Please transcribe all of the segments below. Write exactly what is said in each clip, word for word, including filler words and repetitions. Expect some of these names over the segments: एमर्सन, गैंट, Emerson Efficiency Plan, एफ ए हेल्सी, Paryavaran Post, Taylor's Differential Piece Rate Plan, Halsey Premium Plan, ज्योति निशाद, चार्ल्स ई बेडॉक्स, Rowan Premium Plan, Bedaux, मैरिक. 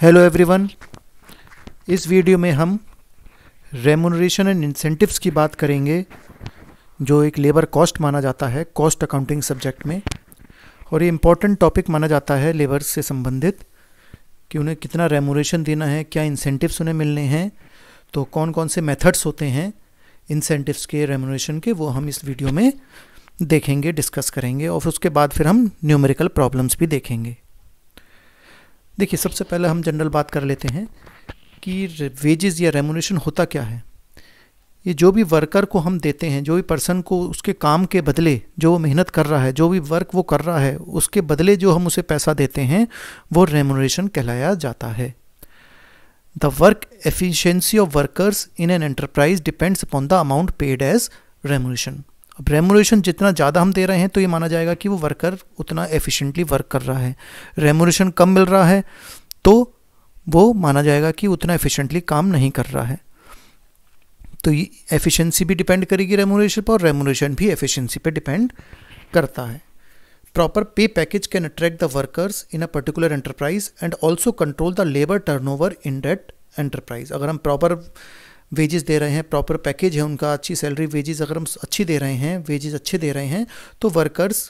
Hello everyone, इस video में हम रेम्यूनरेशन एंड इंसेंटिव्स की बात करेंगे जो एक लेबर कॉस्ट माना जाता है कॉस्ट अकाउंटिंग सब्जेक्ट में। और ये इम्पॉर्टेंट टॉपिक माना जाता है लेबर से संबंधित कि उन्हें कितना रेम्यूनरेशन देना है, क्या इंसेंटिव्स उन्हें मिलने हैं, तो कौन कौन से मेथड्स होते हैं इंसेंटिव्स के, रेम्यूनरेशन के, वो हम इस वीडियो में देखेंगे, डिस्कस करेंगे। और उसके बाद फिर हम न्यूमेरिकल प्रॉब्लम्स भी देखेंगे। देखिए, सबसे पहले हम जनरल बात कर लेते हैं कि वेजेस या रेम्यूनरेशन होता क्या है। ये जो भी वर्कर को हम देते हैं, जो भी पर्सन को उसके काम के बदले जो वो मेहनत कर रहा है, जो भी वर्क वो कर रहा है, उसके बदले जो हम उसे पैसा देते हैं वो रेम्यूनरेशन कहलाया जाता है। The work efficiency of workers in an enterprise depends upon the amount paid as remuneration. अब रेम्यूनरेशन जितना ज़्यादा हम दे रहे हैं तो ये माना जाएगा कि वो वर्कर उतना एफिशिएंटली वर्क कर रहा है। रेम्यूनरेशन कम मिल रहा है तो वो माना जाएगा कि उतना एफिशिएंटली काम नहीं कर रहा है। तो ये एफिशिएंसी भी डिपेंड करेगी रेम्यूनरेशन पर, और रेम्यूनरेशन भी एफिशिएंसी पे डिपेंड करता है। Proper pay package can attract the workers in a particular enterprise and also control the labour turnover in that enterprise. अगर हम प्रॉपर वेजेस दे रहे हैं, प्रॉपर पैकेज है उनका, अच्छी सैलरी वेजेस अगर हम अच्छी दे रहे हैं, वेजेस अच्छे दे रहे हैं, तो वर्कर्स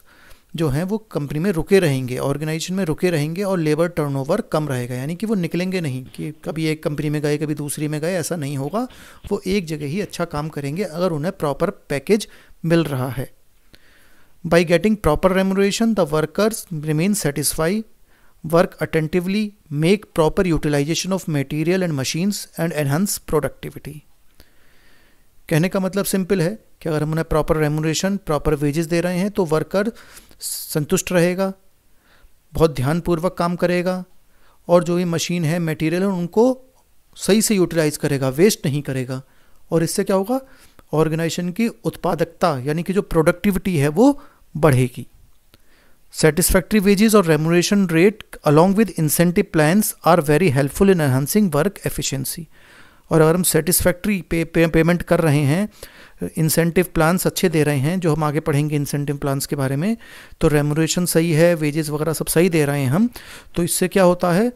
जो हैं वो कंपनी में रुके रहेंगे, ऑर्गेनाइजेशन में रुके रहेंगे और लेबर टर्नओवर कम रहेगा। यानी कि वो निकलेंगे नहीं कि कभी एक कंपनी में गए कभी दूसरी में गए, ऐसा नहीं होगा। वो एक जगह ही अच्छा काम करेंगे अगर उन्हें प्रॉपर पैकेज मिल रहा है। By getting proper remuneration the workers remain satisfy, work attentively, make proper utilisation of material and machines and enhance productivity. कहने का मतलब सिंपल है कि अगर हम उन्हें प्रॉपर रेम्यूनरेशन, प्रॉपर वेजेस दे रहे हैं तो वर्कर संतुष्ट रहेगा, बहुत ध्यानपूर्वक काम करेगा और जो भी मशीन है, मटेरियल है, उनको सही से यूटिलाइज करेगा, वेस्ट नहीं करेगा। और इससे क्या होगा, ऑर्गेनाइजेशन की उत्पादकता यानी कि जो प्रोडक्टिविटी है वो बढ़ेगी। Satisfactory wages or remuneration rate along with incentive plans are very helpful in enhancing work efficiency. और अगर हम satisfactory पे, पे, पेमेंट कर रहे हैं, incentive plans अच्छे दे रहे हैं, जो हम आगे पढ़ेंगे incentive plans के बारे में, तो remuneration सही है, wages वगैरह सब सही दे रहे हैं हम, तो इससे क्या होता है,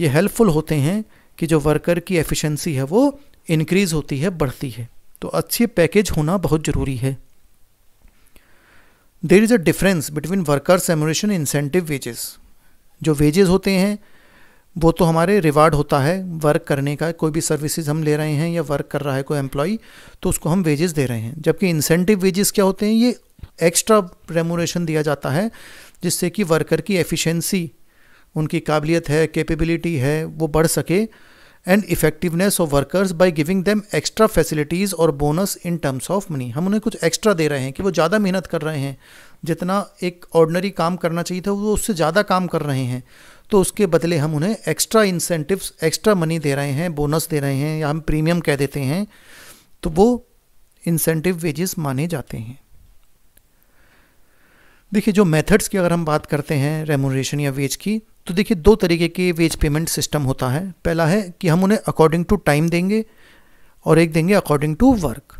ये helpful होते हैं कि जो worker की efficiency है वो increase होती है, बढ़ती है। तो अच्छे package होना बहुत ज़रूरी है। There is a difference between workers remuneration incentive wages. जो वेजेस होते हैं वो तो हमारे रिवार्ड होता है वर्क करने का, कोई भी सर्विसेज हम ले रहे हैं या वर्क कर रहा है कोई एम्प्लॉई तो उसको हम वेजेस दे रहे हैं। जबकि इंसेंटिव वेजेस क्या होते हैं, ये एक्स्ट्रा रेम्यूनरेशन दिया जाता है जिससे कि वर्कर की एफिशिएंसी, उनकी काबिलियत है, कैपेबिलिटी है, वो बढ़ सके and effectiveness of workers by giving them extra facilities और bonus in terms of money. हम उन्हें कुछ एक्स्ट्रा दे रहे हैं कि वो ज़्यादा मेहनत कर रहे हैं, जितना एक ऑर्डिनरी काम करना चाहिए था वो उससे ज़्यादा काम कर रहे हैं, तो उसके बदले हम उन्हें एक्स्ट्रा इंसेंटिव्स, एक्स्ट्रा मनी दे रहे हैं, बोनस दे रहे हैं या हम प्रीमियम कह देते हैं, तो वो इंसेंटिव वेजेस माने जाते हैं। देखिए, जो मेथड्स की अगर हम बात करते हैं रेम्यूनरेशन या वेज की, तो देखिए दो तरीके के वेज पेमेंट सिस्टम होता है। पहला है कि हम उन्हें अकॉर्डिंग टू टाइम देंगे और एक देंगे अकॉर्डिंग टू वर्क।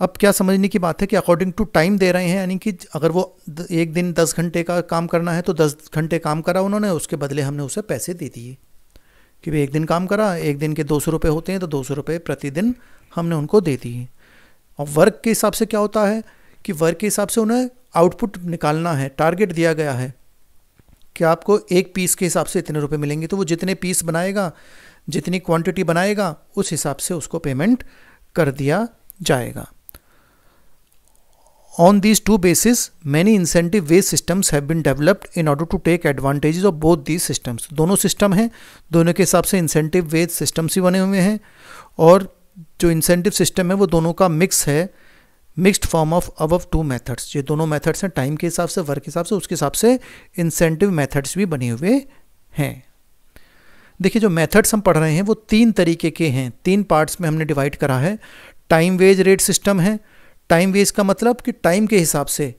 अब क्या समझने की बात है कि अकॉर्डिंग टू टाइम दे रहे हैं, यानी कि अगर वो एक दिन दस घंटे का काम करना है तो दस घंटे काम करा उन्होंने, उसके बदले हमने उसे पैसे दे दिए कि भाई एक दिन काम करा, एक दिन के दो सौ रुपये होते हैं तो दो सौ रुपये प्रतिदिन हमने उनको दे दिए। और वर्क के हिसाब से क्या होता है कि वर्क के हिसाब से उन्हें आउटपुट निकालना है, टारगेट दिया गया है कि आपको एक पीस के हिसाब से इतने रुपए मिलेंगे, तो वो जितने पीस बनाएगा, जितनी क्वांटिटी बनाएगा, उस हिसाब से उसको पेमेंट कर दिया जाएगा। On these two basis many incentive wage systems have been developed in order to take advantages of both these systems. दोनों सिस्टम हैं, दोनों के हिसाब से इंसेंटिव वेज सिस्टम्स ही बने हुए हैं और जो इंसेंटिव सिस्टम है वो दोनों का मिक्स है, mixed form of above two methods. ये दोनों मेथड्स हैं, टाइम के हिसाब से, वर्क के हिसाब से, उसके हिसाब से इंसेंटिव मेथड्स भी बने हुए हैं। देखिए, जो मेथड्स हम पढ़ रहे हैं वो तीन तरीके के हैं, तीन पार्ट्स में हमने डिवाइड करा है। टाइम वेज रेट सिस्टम है, टाइम वेज का मतलब कि टाइम के हिसाब से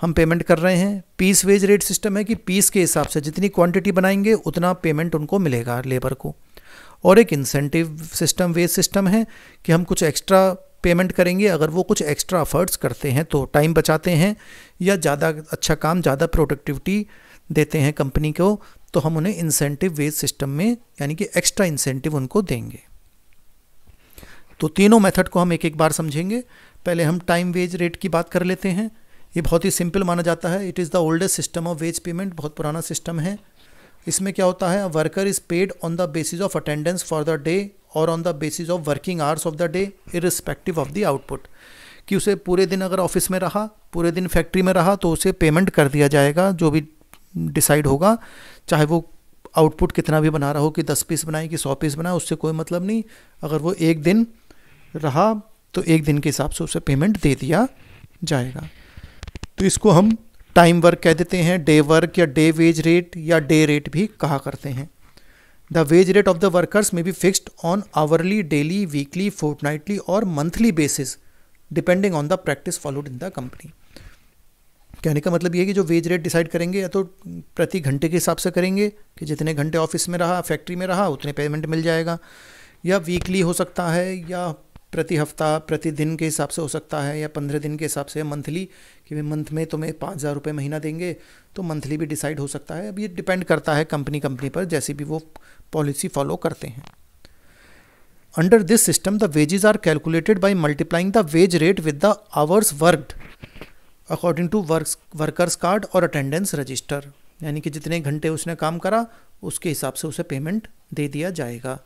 हम पेमेंट कर रहे हैं। पीस वेज रेट सिस्टम है कि पीस के हिसाब से जितनी क्वांटिटी बनाएंगे उतना पेमेंट उनको मिलेगा लेबर को। और एक इंसेंटिव सिस्टम वेज सिस्टम है कि हम कुछ एक्स्ट्रा पेमेंट करेंगे अगर वो कुछ एक्स्ट्रा एफर्ट्स करते हैं, तो टाइम बचाते हैं या ज़्यादा अच्छा काम, ज़्यादा प्रोडक्टिविटी देते हैं कंपनी को, तो हम उन्हें इंसेंटिव वेज सिस्टम में यानी कि एक्स्ट्रा इंसेंटिव उनको देंगे। तो तीनों मेथड को हम एक एक बार समझेंगे। पहले हम टाइम वेज रेट की बात कर लेते हैं। ये बहुत ही सिंपल माना जाता है, it is the oldest system of wage payment, बहुत पुराना सिस्टम है। इसमें क्या होता है, worker is paid on the basis of attendance for the day और on the basis of working hours of the day irrespective of the output, कि उसे पूरे दिन अगर ऑफिस में रहा, पूरे दिन फैक्ट्री में रहा तो उसे पेमेंट कर दिया जाएगा जो भी डिसाइड होगा, चाहे वो आउटपुट कितना भी बना रहा हो, कि दस पीस बनाए कि सौ पीस बनाए, उससे कोई मतलब नहीं। अगर वो एक दिन रहा तो एक दिन के हिसाब से उसे पेमेंट दे दिया जाएगा। तो इसको हम टाइम वर्क कह देते हैं, डे वर्क या डे वेज रेट या डे रेट भी कहा करते हैं। The wage rate of the workers may be fixed on hourly, daily, weekly, fortnightly और monthly basis depending on the practice followed in the company. कहने का मतलब ये है कि जो वेज रेट डिसाइड करेंगे या तो प्रति घंटे के हिसाब से करेंगे कि जितने घंटे ऑफिस में रहा, फैक्ट्री में रहा, उतने पेमेंट मिल जाएगा, या वीकली हो सकता है, या प्रति हफ्ता प्रति दिन के हिसाब से हो सकता है, या पंद्रह दिन के हिसाब से, मंथली कि मंथ में तुम्हें पाँच हज़ार रुपये महीना देंगे तो मंथली भी डिसाइड हो सकता है। अब ये डिपेंड करता है कंपनी कंपनी पर, जैसे भी वो पॉलिसी फॉलो करते हैं। Under this system the wages are calculated by multiplying the wage rate with the hours worked according to work workers card और अटेंडेंस रजिस्टर, यानी कि जितने घंटे उसने काम करा उसके हिसाब से उसे पेमेंट दे दिया जाएगा।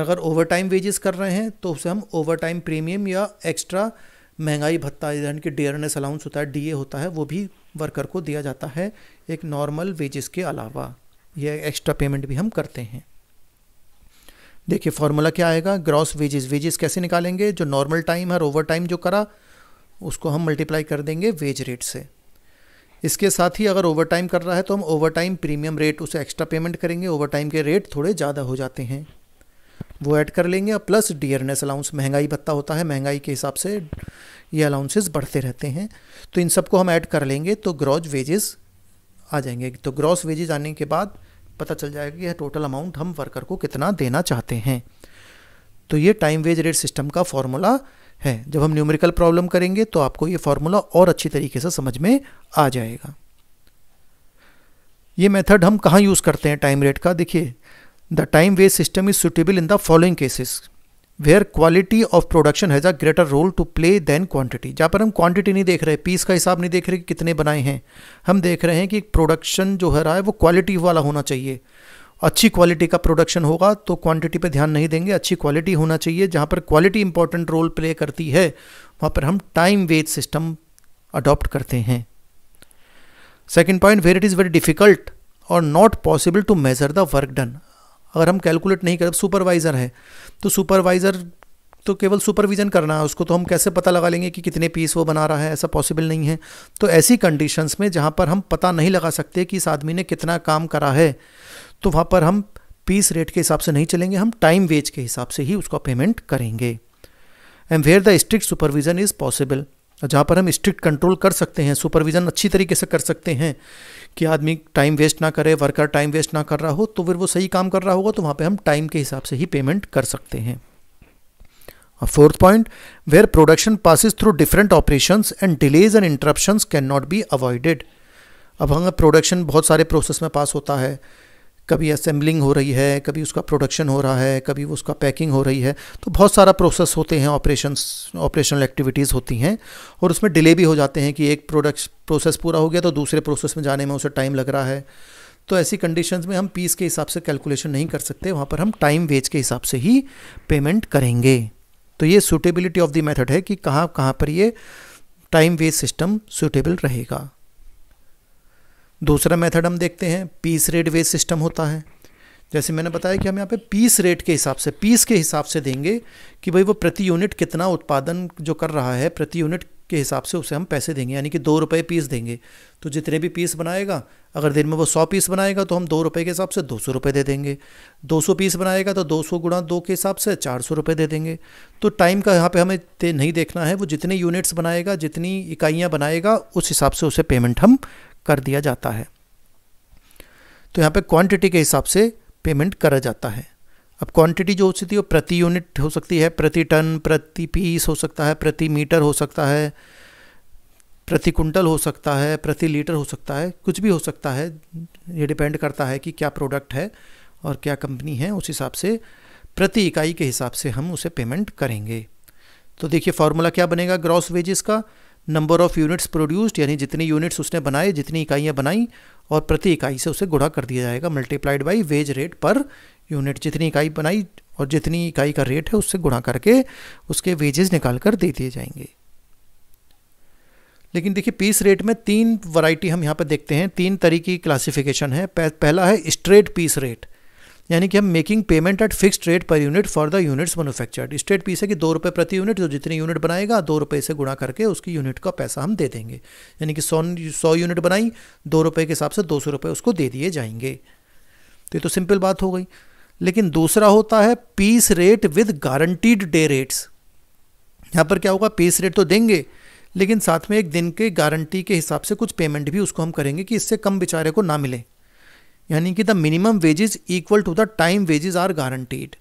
अगर ओवर टाइम वेजेस कर रहे हैं तो उसे हम ओवर टाइम प्रीमियम या एक्स्ट्रा महंगाई भत्ता यानी कि डियरनेस अलाउंस होता है, डीए होता है, वो भी वर्कर को दिया जाता है एक नॉर्मल वेजेस के अलावा। यह एक्स्ट्रा पेमेंट भी हम करते हैं। देखिए फार्मूला क्या आएगा, ग्रॉस वेजेस। वेजेस कैसे निकालेंगे, जो नॉर्मल टाइम है, ओवर टाइम जो करा उसको हम मल्टीप्लाई कर देंगे वेज रेट से। इसके साथ ही अगर ओवर टाइम कर रहा है तो हम ओवर टाइम प्रीमियम रेट, उसे एक्स्ट्रा पेमेंट करेंगे, ओवर टाइम के रेट थोड़े ज़्यादा हो जाते हैं वो ऐड कर लेंगे, और प्लस डियरनेस अलाउंस, महंगाई भत्ता होता है, महंगाई के हिसाब से ये अलाउंसेस बढ़ते रहते हैं, तो इन सबको हम ऐड कर लेंगे तो ग्रॉस वेजेस आ जाएंगे। तो ग्रॉस वेजेस आने के बाद पता चल जाएगा कि यह टोटल अमाउंट हम वर्कर को कितना देना चाहते हैं। तो ये टाइम वेज रेट सिस्टम का फॉर्मूला है। जब हम न्यूमेरिकल प्रॉब्लम करेंगे तो आपको ये फार्मूला और अच्छी तरीके से समझ में आ जाएगा। ये मेथड हम कहाँ यूज़ करते हैं टाइम रेट का, देखिए The time wage system is suitable in the following cases where quality of production has a greater role to play than quantity। जहाँ पर हम क्वान्टिटी नहीं देख रहे, पीस का हिसाब नहीं देख रहे कि कितने बनाए हैं, हम देख रहे हैं कि प्रोडक्शन जो है रहा है वो क्वालिटी वाला होना चाहिए। अच्छी क्वालिटी का प्रोडक्शन होगा तो क्वांटिटी पे ध्यान नहीं देंगे, अच्छी क्वालिटी होना चाहिए। जहाँ पर क्वालिटी इंपॉर्टेंट रोल प्ले करती है वहाँ पर हम टाइम वेज सिस्टम अडॉप्ट करते हैं। Second point, where it is very difficult और not possible to measure the work done. अगर हम कैलकुलेट नहीं कर, सुपरवाइज़र है तो सुपरवाइज़र तो केवल सुपरविज़न करना है, उसको तो हम कैसे पता लगा लेंगे कि कितने पीस वो बना रहा है, ऐसा पॉसिबल नहीं है। तो ऐसी कंडीशंस में जहाँ पर हम पता नहीं लगा सकते कि इस आदमी ने कितना काम करा है तो वहाँ पर हम पीस रेट के हिसाब से नहीं चलेंगे, हम टाइम वेज के हिसाब से ही उसका पेमेंट करेंगे। And where the strict supervision is possible, जहाँ पर हम स्ट्रिक्ट कंट्रोल कर सकते हैं, सुपरविज़न अच्छी तरीके से कर सकते हैं कि आदमी टाइम वेस्ट ना करे, वर्कर टाइम वेस्ट ना कर रहा हो, तो फिर वो सही काम कर रहा होगा, तो वहाँ पे हम टाइम के हिसाब से ही पेमेंट कर सकते हैं। और fourth point, where production passes through different operations and delays and interruptions can not be avoided. अब हम प्रोडक्शन बहुत सारे प्रोसेस में पास होता है, कभी असेंबलिंग हो रही है, कभी उसका प्रोडक्शन हो रहा है, कभी उसका पैकिंग हो रही है, तो बहुत सारा प्रोसेस होते हैं, ऑपरेशंस ऑपरेशनल एक्टिविटीज़ होती हैं, और उसमें डिले भी हो जाते हैं कि एक प्रोडक्ट प्रोसेस पूरा हो गया तो दूसरे प्रोसेस में जाने में उसे टाइम लग रहा है। तो ऐसी कंडीशंस में हम पीस के हिसाब से कैलकुलेशन नहीं कर सकते, वहाँ पर हम टाइम वेज के हिसाब से ही पेमेंट करेंगे। तो ये सूटेबिलिटी ऑफ द मेथड है कि कहाँ कहाँ पर ये टाइम वेज सिस्टम सूटेबल रहेगा। दूसरा मेथड हम देखते हैं, पीस रेट वेज सिस्टम होता है। जैसे मैंने बताया कि हम यहाँ पे पीस रेट के हिसाब से, पीस के हिसाब से देंगे कि भाई वो प्रति यूनिट कितना उत्पादन जो कर रहा है, प्रति यूनिट के हिसाब से उसे हम पैसे देंगे, यानी कि दो रुपये पीस देंगे। तो जितने भी पीस बनाएगा, अगर दिन में वो सौ पीस बनाएगा तो हम दो रुपये के हिसाब से दो सौ रुपये दे देंगे, दो सौ पीस बनाएगा तो दो सौ गुणा दो के हिसाब से चार सौ रुपये दे देंगे। तो टाइम का यहाँ पे हमें नहीं देखना है, वो जितने यूनिट्स बनाएगा, जितनी इकाइयाँ बनाएगा, उस हिसाब से उसे पेमेंट हम कर दिया जाता है। तो यहाँ पे क्वांटिटी के हिसाब से पेमेंट करा जाता है। अब क्वांटिटी जो होती है वो प्रति यूनिट हो सकती है, प्रति टन, प्रति पीस हो सकता है, प्रति मीटर हो सकता है, प्रति कुंटल हो सकता है, प्रति लीटर हो सकता है, कुछ भी हो सकता है। ये डिपेंड करता है कि क्या प्रोडक्ट है और क्या कंपनी है, उस हिसाब से प्रति इकाई के हिसाब से हम उसे पेमेंट करेंगे। तो देखिए फार्मूला क्या बनेगा ग्रॉस वेजेस का, नंबर ऑफ़ यूनिट्स प्रोड्यूस्ड यानी जितनी यूनिट्स उसने बनाए, जितनी इकाइयाँ बनाई, और प्रति इकाई से उसे गुणा कर दिया जाएगा multiplied by wage rate per unit. जितनी इकाई बनाई और जितनी इकाई का रेट है उससे गुणा करके उसके वेजेस निकाल कर दे दिए जाएंगे। लेकिन देखिए पीस रेट में तीन वैरायटी हम यहाँ पर देखते हैं, तीन तरीके की क्लासिफिकेशन है। पहला है स्ट्रेट पीस रेट, यानी कि हम making payment at fixed rate per unit for the units manufactured. Straight piece है कि दो रुपये प्रति यूनिट, जो जितनी यूनिट बनाएगा दो रुपये से गुणा करके उसकी यूनिट का पैसा हम दे देंगे। यानी कि सौ सौ यूनिट बनाई, दो रुपये के हिसाब से दो सौ रुपये उसको दे दिए जाएंगे। तो ये तो सिंपल बात हो गई। लेकिन दूसरा होता है piece rate with guaranteed day rates. यहाँ पर क्या होगा, पीस रेट तो देंगे लेकिन साथ में एक दिन के गारंटी के हिसाब से कुछ पेमेंट भी उसको हम करेंगे कि इससे कम बेचारे को ना मिले। यानी कि the minimum wages equal to the time wages are guaranteed.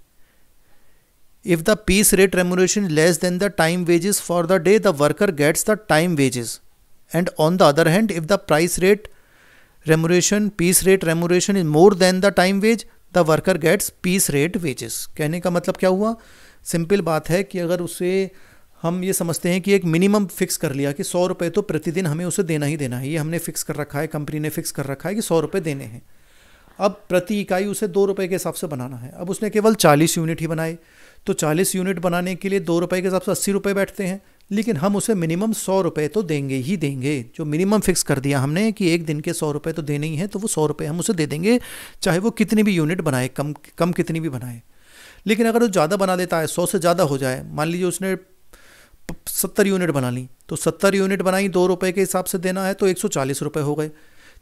If the piece rate remuneration less than the time wages for the day the worker gets the time wages, and on the other hand if the price rate remuneration piece rate remuneration is more than the time wage the worker gets piece rate wages. कहने का मतलब क्या हुआ, simple बात है कि अगर उसे हम ये समझते हैं कि एक मिनिमम फिक्स कर लिया कि सौ रुपये तो प्रतिदिन हमें उसे देना ही देना है, ये हमने फिक्स कर रखा है, कंपनी ने फिक्स कर रखा है कि सौ रुपये देने हैं। अब प्रति इकाई उसे दो रुपये के हिसाब से बनाना है। अब उसने केवल चालीस यूनिट ही बनाए, तो चालीस यूनिट बनाने के लिए दो रुपये के हिसाब से अस्सी रुपये बैठते हैं, लेकिन हम उसे मिनिमम सौ रुपये तो देंगे ही देंगे। जो मिनिमम फिक्स कर दिया हमने कि एक दिन के सौ रुपये तो देने ही हैं, तो वो सौ रुपये हम उसे दे देंगे, चाहे वो कितनी भी यूनिट बनाए, कम कम कितनी भी बनाए। लेकिन अगर वो ज़्यादा बना देता है, सौ से ज़्यादा हो जाए, मान लीजिए उसने सत्तर यूनिट बना ली, तो सत्तर यूनिट बनाई दो रुपये के हिसाब से देना है तो एक सौ चालीस रुपये हो गए।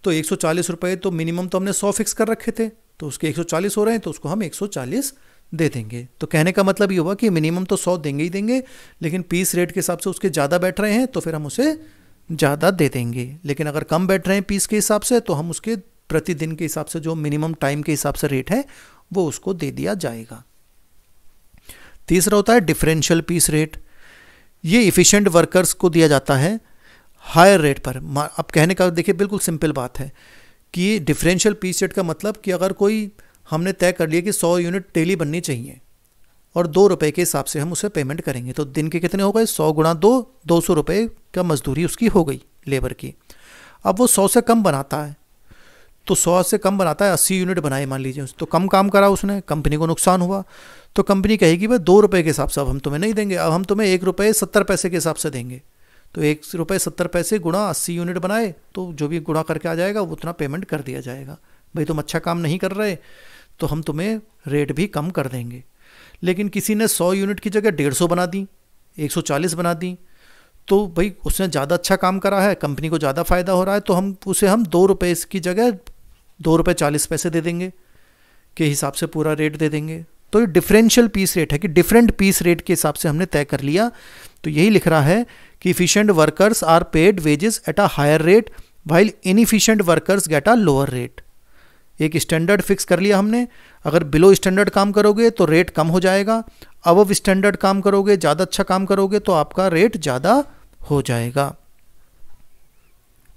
तो एक सौ चालीस रुपये तो मिनिमम तो हमने सौ फिक्स कर रखे थे, तो उसके एक सौ चालीस हो रहे हैं, तो उसको हम एक सौ चालीस दे देंगे। तो कहने का मतलब ये हुआ कि मिनिमम तो सौ देंगे ही देंगे, लेकिन पीस रेट के हिसाब से उसके ज़्यादा बैठ रहे हैं तो फिर हम उसे ज़्यादा दे देंगे। लेकिन अगर कम बैठ रहे हैं पीस के हिसाब से तो हम उसके प्रतिदिन के हिसाब से जो मिनिमम टाइम के हिसाब से रेट है वो उसको दे दिया जाएगा। तीसरा होता है डिफरेंशियल पीस रेट, ये इफ़िशेंट वर्कर्स को दिया जाता है हायर रेट पर। अब कहने का देखिए बिल्कुल सिंपल बात है कि डिफरेंशियल पीस रेट का मतलब कि अगर कोई हमने तय कर लिया कि सौ यूनिट डेली बननी चाहिए और दो रुपये के हिसाब से हम उसे पेमेंट करेंगे, तो दिन के कितने हो गए, सौ गुणा दो, दो सौ रुपये का मजदूरी उसकी हो गई लेबर की। अब वो सौ से कम बनाता है, तो सौ से कम बनाता है, अस्सी यूनिट बनाए मान लीजिए, तो कम काम करा उसने, कंपनी को नुकसान हुआ, तो कंपनी कहेगी भाई दो रुपये के हिसाब से अब हम तुम्हें नहीं देंगे, अब हम तुम्हें एक रुपये सत्तर पैसे के हिसाब से देंगे। तो एक रुपये सत्तर पैसे गुणा अस्सी यूनिट बनाए तो जो भी गुणा करके आ जाएगा वो उतना पेमेंट कर दिया जाएगा। भाई तुम अच्छा काम नहीं कर रहे तो हम तुम्हें रेट भी कम कर देंगे। लेकिन किसी ने सौ यूनिट की जगह डेढ़ सौ बना दी, एक सौ चालीस बना दी, तो भाई उसने ज़्यादा अच्छा काम करा है, कंपनी को ज़्यादा फ़ायदा हो रहा है, तो हम उसे हम दो रुपये की जगह दो रुपये चालीस पैसे दे देंगे के हिसाब से पूरा रेट दे देंगे। तो ये डिफरेंशियल पीस रेट है कि डिफरेंट पीस रेट के हिसाब से हमने तय कर लिया। तो यही लिख रहा है कि efficient workers are paid wages at a higher rate while inefficient workers get a lower rate. एक स्टैंडर्ड फिक्स कर लिया हमने, अगर बिलो स्टैंडर्ड काम करोगे तो रेट कम हो जाएगा, अबव स्टैंडर्ड काम करोगे, ज़्यादा अच्छा काम करोगे तो आपका रेट ज़्यादा हो जाएगा।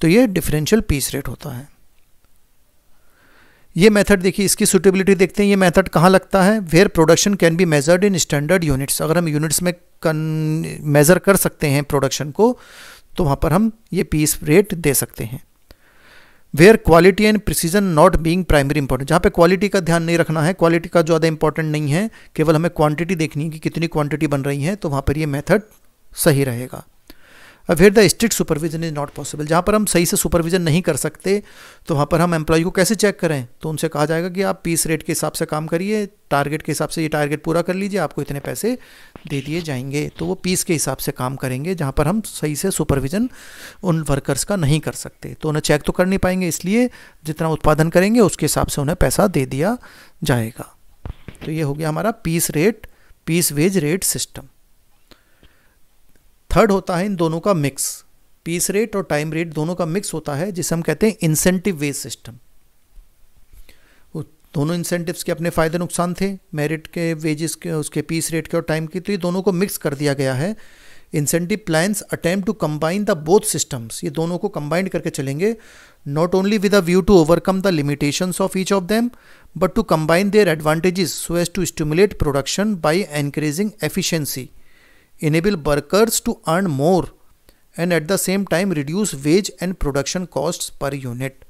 तो ये डिफरेंशियल पीस रेट होता है। ये मेथड देखिए, इसकी सूटेबिलिटी देखते हैं। ये मेथड कहाँ लगता है, where production can be measured in standard units. अगर हम यूनिट्स में मेज़र कर सकते हैं प्रोडक्शन को तो वहाँ पर हम ये पीस रेट दे सकते हैं। Where quality and precision not being primary important, जहाँ पे क्वालिटी का ध्यान नहीं रखना है, क्वालिटी का ज़्यादा इंपॉर्टेंट नहीं है, केवल हमें क्वांटिटी देखनी है कि कितनी क्वांटिटी बन रही है, तो वहाँ पर ये मेथड सही रहेगा। Where the strict supervision is not possible, जहाँ पर हम सही से सुपरविजन नहीं कर सकते तो वहाँ पर हम एम्प्लॉय को कैसे चेक करें, तो उनसे कहा जाएगा कि आप पीस रेट के हिसाब से काम करिए, टारगेट के हिसाब से ये टारगेट पूरा कर लीजिए, आपको इतने पैसे दे दिए जाएंगे। तो वो पीस के हिसाब से काम करेंगे, जहाँ पर हम सही से सुपरविजन उन वर्कर्स का नहीं कर सकते, तो उन्हें चेक तो कर नहीं पाएंगे, इसलिए जितना उत्पादन करेंगे उसके हिसाब से उन्हें पैसा दे दिया जाएगा। तो ये हो गया हमारा piece rate, piece wage rate system. Third होता है इन दोनों का मिक्स, पीस रेट और टाइम रेट दोनों का मिक्स होता है, जिसे हम कहते हैं इंसेंटिव वेज सिस्टम। वो दोनों इंसेंटिव्स के अपने फ़ायदे नुकसान थे, मेरिट के, वेजेस के, उसके पीस रेट के और टाइम के, तो ये दोनों को मिक्स कर दिया गया है incentive plans attempt to combine the both systems. ये दोनों को combined करके चलेंगे, not only with a view to overcome the limitations of each of them, but to combine their advantages so as to stimulate production by encouraging efficiency, enable workers to earn more, and at the same time reduce wage and production costs per unit.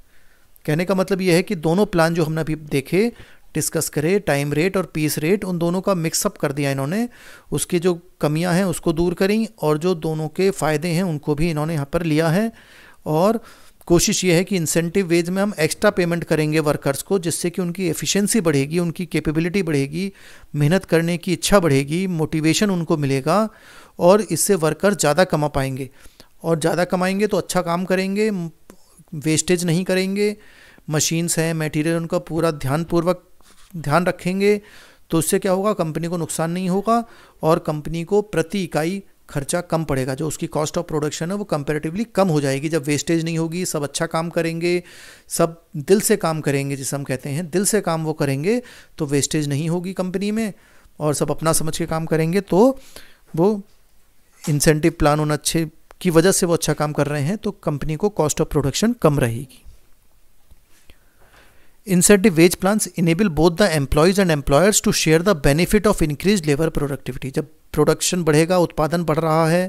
कहने का मतलब यह है कि दोनों plan जो हमने अभी देखे, डिस्कस करे, टाइम रेट और पीस रेट, उन दोनों का मिक्सअप कर दिया इन्होंने. उसकी जो कमियां हैं उसको दूर करी और जो दोनों के फ़ायदे हैं उनको भी इन्होंने यहाँ पर लिया है. और कोशिश ये है कि इंसेंटिव वेज में हम एक्स्ट्रा पेमेंट करेंगे वर्कर्स को, जिससे कि उनकी एफिशिएंसी बढ़ेगी, उनकी कैपेबिलिटी बढ़ेगी, मेहनत करने की इच्छा बढ़ेगी, मोटिवेशन उनको मिलेगा और इससे वर्कर्स ज़्यादा कमा पाएंगे. और ज़्यादा कमाएंगे तो अच्छा काम करेंगे, वेस्टेज नहीं करेंगे, मशीन्स हैं, मटेरियल, उनका पूरा ध्यानपूर्वक ध्यान रखेंगे. तो उससे क्या होगा, कंपनी को नुकसान नहीं होगा और कंपनी को प्रति इकाई खर्चा कम पड़ेगा. जो उसकी कॉस्ट ऑफ प्रोडक्शन है वो कंपैरेटिवली कम हो जाएगी. जब वेस्टेज नहीं होगी, सब अच्छा काम करेंगे, सब दिल से काम करेंगे, जिसे हम कहते हैं दिल से काम वो करेंगे, तो वेस्टेज नहीं होगी कंपनी में और सब अपना समझ के काम करेंगे. तो वो इंसेंटिव प्लान उन अच्छे की वजह से वो अच्छा काम कर रहे हैं, तो कंपनी को कॉस्ट ऑफ प्रोडक्शन कम रहेगी. Incentive wage plans enable both the employees and employers to share the benefit of increased labor productivity. जब प्रोडक्शन बढ़ेगा, उत्पादन बढ़ रहा है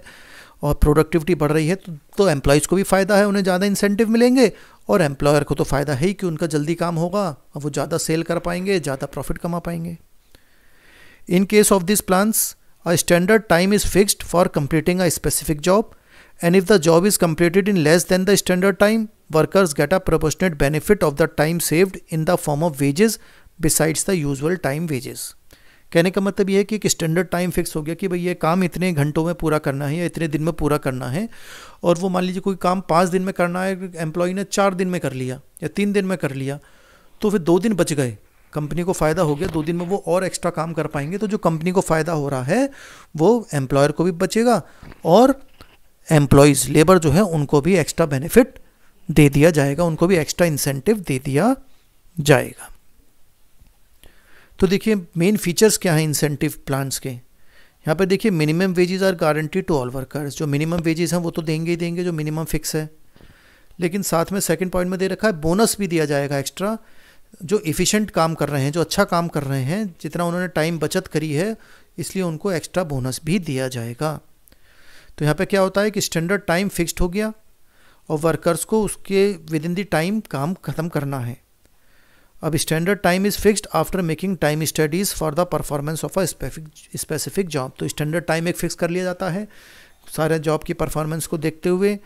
और प्रोडक्टिविटी बढ़ रही है, तो, तो एम्प्लॉयज़ को भी फ़ायदा है, उन्हें ज़्यादा इंसेंटिव मिलेंगे, और एम्प्लॉयर को तो फ़ायदा है ही कि उनका जल्दी काम होगा और वो ज़्यादा सेल कर पाएंगे, ज़्यादा प्रॉफिट कमा पाएंगे. In case of this plans a standard time is fixed for completing a specific job, and if the job is completed in less than the standard time, workers get a proportionate benefit of the time saved in the form of wages besides the usual time wages. कहने का मतलब यह है कि एक standard time fix हो गया कि भाई ये काम इतने घंटों में पूरा करना है या इतने दिन में पूरा करना है, और वो मान लीजिए कोई काम पाँच दिन में करना है, एम्प्लॉई ने चार दिन में कर लिया या तीन दिन में कर लिया, तो फिर दो दिन बच गए, कंपनी को फ़ायदा हो गया, दो दिन में वो और एक्स्ट्रा काम कर पाएंगे. तो जो कंपनी को फ़ायदा हो रहा है वो एम्प्लॉयर को भी बचेगा और एम्प्लॉयज़, लेबर जो है, उनको भी एक्स्ट्रा बेनिफिट दे दिया जाएगा, उनको भी एक्स्ट्रा इंसेंटिव दे दिया जाएगा. तो देखिए मेन फीचर्स क्या हैं इंसेंटिव प्लान्स के. यहाँ पर देखिए, minimum wages are guarantee to all workers. जो मिनिमम वेजेस हैं वो तो देंगे ही देंगे, जो मिनिमम फिक्स है, लेकिन साथ में सेकेंड पॉइंट में दे रखा है बोनस भी दिया जाएगा एक्स्ट्रा. जो एफिशिएंट काम कर रहे हैं, जो अच्छा काम कर रहे हैं, जितना उन्होंने टाइम बचत करी है, इसलिए उनको एक्स्ट्रा बोनस भी दिया जाएगा. तो यहाँ पे क्या होता है कि स्टैंडर्ड टाइम फिक्स्ड हो गया और वर्कर्स को उसके विद इन द टाइम काम खत्म करना है. अब standard time is fixed after making time studies for the performance of a specific job. तो स्टैंडर्ड टाइम एक फिक्स कर लिया जाता है, सारे जॉब की परफॉर्मेंस को देखते हुए,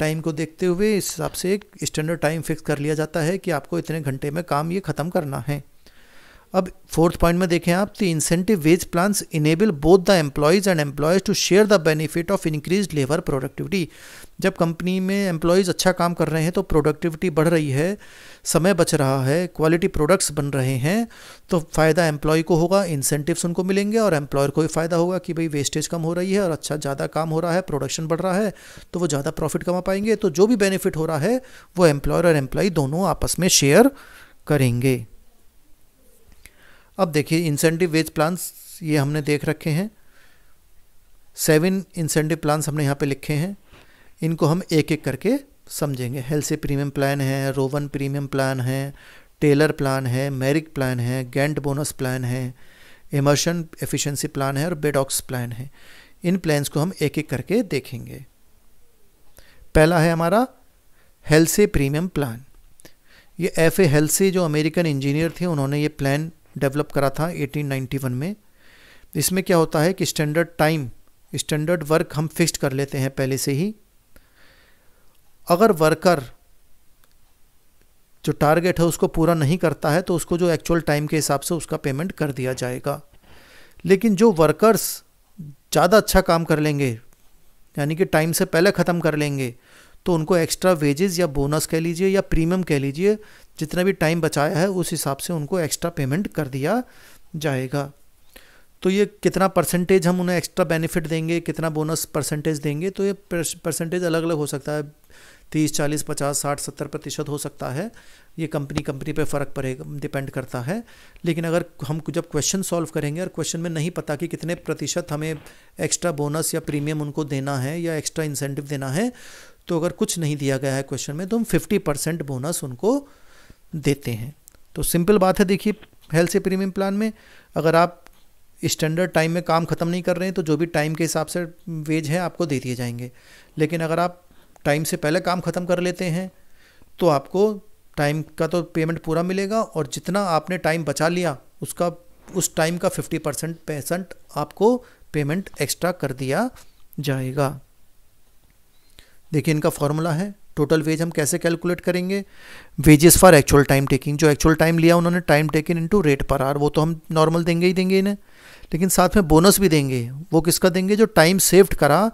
टाइम को देखते हुए, इस हिसाब से एक स्टैंडर्ड टाइम फिक्स कर लिया जाता है कि आपको इतने घंटे में काम ये ख़त्म करना है. अब फोर्थ पॉइंट में देखें आप, the incentive wage plans enable both the employees and employers to share the benefit of increased labour productivity. जब कंपनी में एम्प्लॉयज़ अच्छा काम कर रहे हैं तो प्रोडक्टिविटी बढ़ रही है, समय बच रहा है, क्वालिटी प्रोडक्ट्स बन रहे हैं, तो फ़ायदा एम्प्लॉय को होगा, इंसेंटिव्स उनको मिलेंगे और एम्प्लॉयर को भी फ़ायदा होगा कि भाई वेस्टेज कम हो रही है और अच्छा ज़्यादा काम हो रहा है, प्रोडक्शन बढ़ रहा है, तो वो ज़्यादा प्रॉफिट कमा पाएंगे. तो जो भी बेनिफिट हो रहा है वो एम्प्लॉयर और एम्प्लॉय दोनों आपस में शेयर करेंगे. अब देखिए इंसेंटिव वेज प्लान्स ये हमने देख रखे हैं, सेवन इंसेंटिव प्लान्स हमने यहाँ पे लिखे हैं, इनको हम एक एक करके समझेंगे. हेल्सी प्रीमियम प्लान है, रोवन प्रीमियम प्लान है, टेलर प्लान है, मैरिक प्लान है, गैंट बोनस प्लान है, एमर्सन एफिशिएंसी प्लान है और बेडॉक्स प्लान है. इन प्लान्स को हम एक एक करके देखेंगे. पहला है हमारा हेल्सी प्रीमियम प्लान. ये एफ ए हेल्सी जो अमेरिकन इंजीनियर थे, उन्होंने ये प्लान डेवलप करा था अठारह सौ इक्यानवे में. इसमें क्या होता है कि स्टैंडर्ड टाइम, स्टैंडर्ड वर्क हम फिक्स्ड कर लेते हैं पहले से ही. अगर वर्कर जो टारगेट है उसको पूरा नहीं करता है तो उसको जो एक्चुअल टाइम के हिसाब से उसका पेमेंट कर दिया जाएगा. लेकिन जो वर्कर्स ज़्यादा अच्छा काम कर लेंगे, यानी कि टाइम से पहले ख़त्म कर लेंगे, तो उनको एक्स्ट्रा वेजेस या बोनस कह लीजिए या प्रीमियम कह लीजिए, जितना भी टाइम बचाया है उस हिसाब से उनको एक्स्ट्रा पेमेंट कर दिया जाएगा. तो ये कितना परसेंटेज हम उन्हें एक्स्ट्रा बेनिफिट देंगे, कितना बोनस परसेंटेज देंगे, तो ये परसेंटेज अलग अलग हो सकता है. तीस चालीस पचास साठ सत्तर प्रतिशत हो सकता है। ये कंपनी कंपनी पे फ़र्क पड़ेगा, डिपेंड करता है। लेकिन अगर हम जब क्वेश्चन सॉल्व करेंगे और क्वेश्चन में नहीं पता कि कितने प्रतिशत हमें एक्स्ट्रा बोनस या प्रीमियम उनको देना है या एक्स्ट्रा इंसेंटिव देना है, तो अगर कुछ नहीं दिया गया है क्वेश्चन में तो हम फिफ्टी परसेंट बोनस उनको देते हैं। तो सिंपल बात है, देखिए हेल्सी प्रीमियम प्लान में अगर आप स्टैंडर्ड टाइम में काम ख़त्म नहीं कर रहे हैं तो जो भी टाइम के हिसाब से वेज है आपको दे दिए जाएंगे। लेकिन अगर आप टाइम से पहले काम ख़त्म कर लेते हैं तो आपको टाइम का तो पेमेंट पूरा मिलेगा, और जितना आपने टाइम बचा लिया उसका उस टाइम का फिफ्टी परसेंट परसेंट आपको पेमेंट एक्स्ट्रा कर दिया जाएगा। देखिए इनका फॉर्मूला है, टोटल वेज हम कैसे कैलकुलेट करेंगे, wages for actual time taking, जो एक्चुअल टाइम लिया उन्होंने time taken into rate per hour, वो तो हम नॉर्मल देंगे ही देंगे इन्हें, लेकिन साथ में बोनस भी देंगे। वो किसका देंगे, जो टाइम सेव्ड करा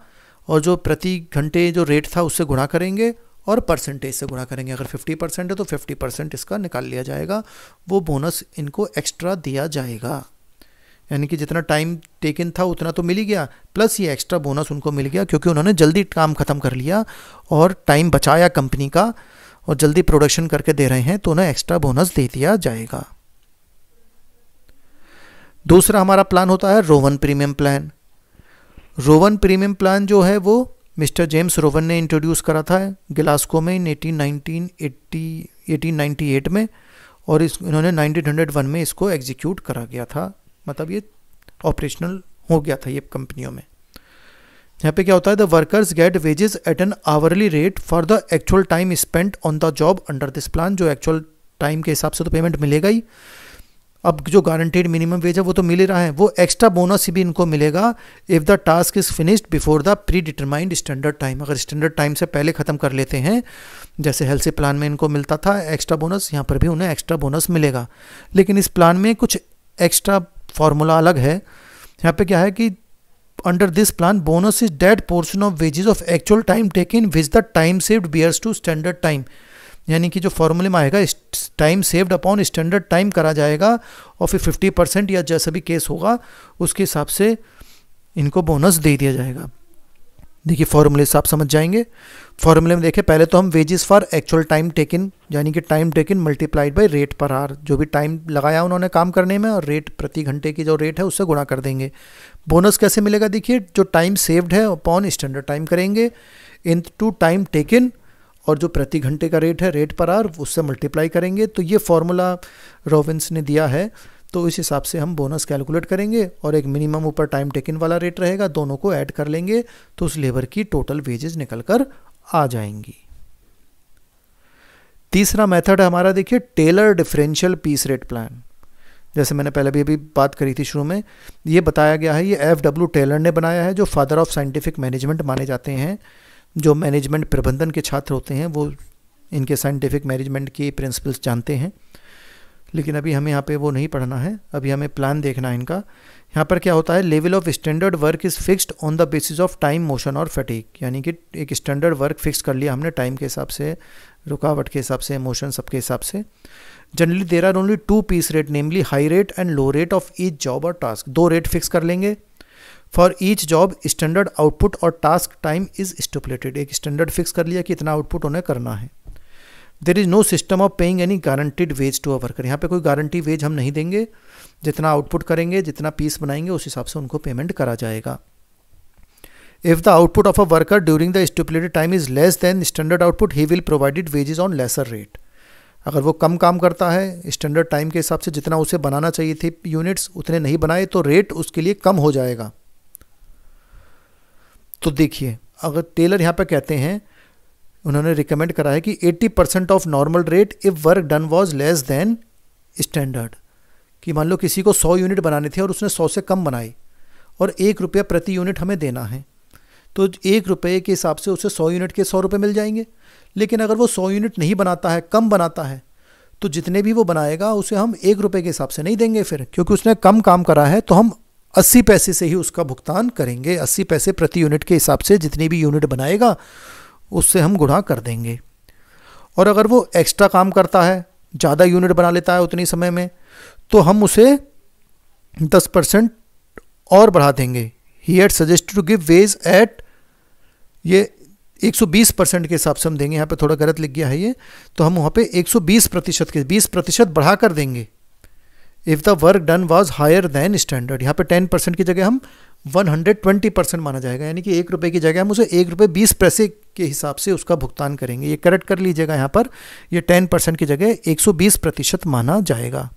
और जो प्रति घंटे जो रेट था उससे गुणा करेंगे और परसेंटेज से गुणा करेंगे। अगर फिफ्टी परसेंट है तो फिफ्टी परसेंट इसका निकाल लिया जाएगा, वो बोनस इनको एक्स्ट्रा दिया जाएगा। यानी कि जितना टाइम टेकन था उतना तो मिल ही गया, प्लस ये एक्स्ट्रा बोनस उनको मिल गया क्योंकि उन्होंने जल्दी काम ख़त्म कर लिया और टाइम बचाया कंपनी का और जल्दी प्रोडक्शन करके दे रहे हैं तो उन्हें एक्स्ट्रा बोनस दे दिया जाएगा। दूसरा हमारा प्लान होता है Rowan premium plan. Rowan premium plan जो है वो मिस्टर जेम्स रोवन ने इंट्रोड्यूस करा था ग्लास्को में in eighteen nineteen eighty eighteen ninety eight में, और इस इन्होंने नाइनटीन हंड्रेड वन में इसको एग्जीक्यूट करा गया था, मतलब ये ऑपरेशनल हो गया था ये कंपनियों में। यहाँ पे क्या होता है, the workers get wages at an hourly rate for the actual time spent on the job under this plan. जो एक्चुअल टाइम के हिसाब से तो पेमेंट मिलेगा ही, अब जो गारंटीड मिनिमम वेज है वो तो मिल ही रहा है, वो एक्स्ट्रा बोनस भी इनको मिलेगा if the task is finished before the predetermined standard time. अगर स्टैंडर्ड टाइम से पहले ख़त्म कर लेते हैं, जैसे हेल्सी प्लान में इनको मिलता था एक्स्ट्रा बोनस, यहाँ पर भी उन्हें एक्स्ट्रा बोनस मिलेगा। लेकिन इस प्लान में कुछ एक्स्ट्रा फॉर्मूला अलग है। यहाँ पे क्या है कि under this plan bonus is that portion of wages of actual time taken which the time saved bears to standard time. यानी कि जो फॉर्मूले में आएगा time saved upon standard time करा जाएगा और फिर फिफ्टी परसेंट या जैसा भी केस होगा उसके हिसाब से इनको बोनस दे दिया जाएगा। देखिए फॉर्मूले से आप समझ जाएंगे। फॉर्मूले में देखें, पहले तो हम wages for actual time taken, यानी कि time taken multiplied by rate per hour, जो भी टाइम लगाया उन्होंने काम करने में और रेट प्रति घंटे की जो रेट है उससे गुणा कर देंगे। बोनस कैसे मिलेगा, देखिए जो टाइम सेव्ड है अपॉन स्टैंडर्ड टाइम करेंगे इन टू टाइम टेकन, और जो प्रति घंटे का रेट है रेट पर आवर उससे मल्टीप्लाई करेंगे। तो ये फॉर्मूला रोविंस ने दिया है, तो इस हिसाब से हम बोनस कैलकुलेट करेंगे और एक मिनिमम ऊपर टाइम टेकन वाला रेट रहेगा, दोनों को ऐड कर लेंगे तो उस लेबर की टोटल वेजेस निकल कर आ जाएंगी। तीसरा मेथड है हमारा, देखिए Taylor differential piece rate plan. जैसे मैंने पहले भी अभी बात करी थी शुरू में, ये बताया गया है ये एफ डब्ल्यू टेलर ने बनाया है, जो फादर ऑफ साइंटिफिक मैनेजमेंट माने जाते हैं। जो मैनेजमेंट प्रबंधन के छात्र होते हैं वो इनके साइंटिफिक मैनेजमेंट के प्रिंसिपल्स जानते हैं, लेकिन अभी हमें यहाँ पे वो नहीं पढ़ना है, अभी हमें प्लान देखना है इनका। यहाँ पर क्या होता है, level of standard work is fixed on the basis of time, motion और फटीक। यानी कि एक स्टैंडर्ड वर्क फिक्स कर लिया हमने टाइम के हिसाब से, रुकावट के हिसाब से, मोशन सबके हिसाब से। Generally there are only two piece rate, namely high rate and low rate of each job और टास्क। दो रेट फिक्स कर लेंगे। For each job standard output और टास्क टाइम इज स्टिपुलेटेड। एक स्टैंडर्ड फिक्स कर लिया कि इतना आउटपुट उन्हें करना है। There is no system of paying any guaranteed wage to a worker. यहाँ पे कोई गारंटी वेज हम नहीं देंगे, जितना आउटपुट करेंगे जितना पीस बनाएंगे उस हिसाब से उनको पेमेंट करा जाएगा। If the output of a worker during the stipulated time is less than standard output he will provided wages on lesser rate. अगर वो कम काम करता है स्टैंडर्ड टाइम के हिसाब से, जितना उसे बनाना चाहिए थे यूनिट्स उतने नहीं बनाए तो रेट उसके लिए कम हो जाएगा। तो देखिए अगर टेलर यहाँ पर कहते हैं, उन्होंने रिकमेंड करा है कि अस्सी percent of normal rate if work done was less than standard. कि मान लो किसी को सौ यूनिट बनाने थे और उसने सौ से कम बनाई और एक रुपया प्रति यूनिट हमें देना है, तो एक रुपये के हिसाब से उसे सौ यूनिट के सौ रुपये मिल जाएंगे। लेकिन अगर वो सौ यूनिट नहीं बनाता है, कम बनाता है, तो जितने भी वो बनाएगा उसे हम एक रुपये के हिसाब से नहीं देंगे फिर, क्योंकि उसने कम काम करा है तो हम अस्सी पैसे से ही उसका भुगतान करेंगे। अस्सी पैसे प्रति यूनिट के हिसाब से जितनी भी यूनिट बनाएगा उससे हम गुणा कर देंगे। और अगर वो एक्स्ट्रा काम करता है, ज़्यादा यूनिट बना लेता है उतनी समय में, तो हम उसे दस परसेंट और बढ़ा देंगे। He had suggested to give wage at, ये एक सौ बीस परसेंट के हिसाब से हम देंगे। यहाँ पे थोड़ा गलत लिख गया है ये, तो हम वहाँ पे एक सौ बीस प्रतिशत के बीस प्रतिशत बढ़ा कर देंगे। If the work done was higher than standard, यहाँ पे दस परसेंट की जगह हम एक सौ बीस परसेंट माना जाएगा, यानी कि एक रुपये की जगह हम उसे एक रुपये बीस पैसे के हिसाब से उसका भुगतान करेंगे। ये करेक्ट कर लीजिएगा, यहाँ पर ये दस परसेंट की जगह एक सौ बीस प्रतिशत माना जाएगा।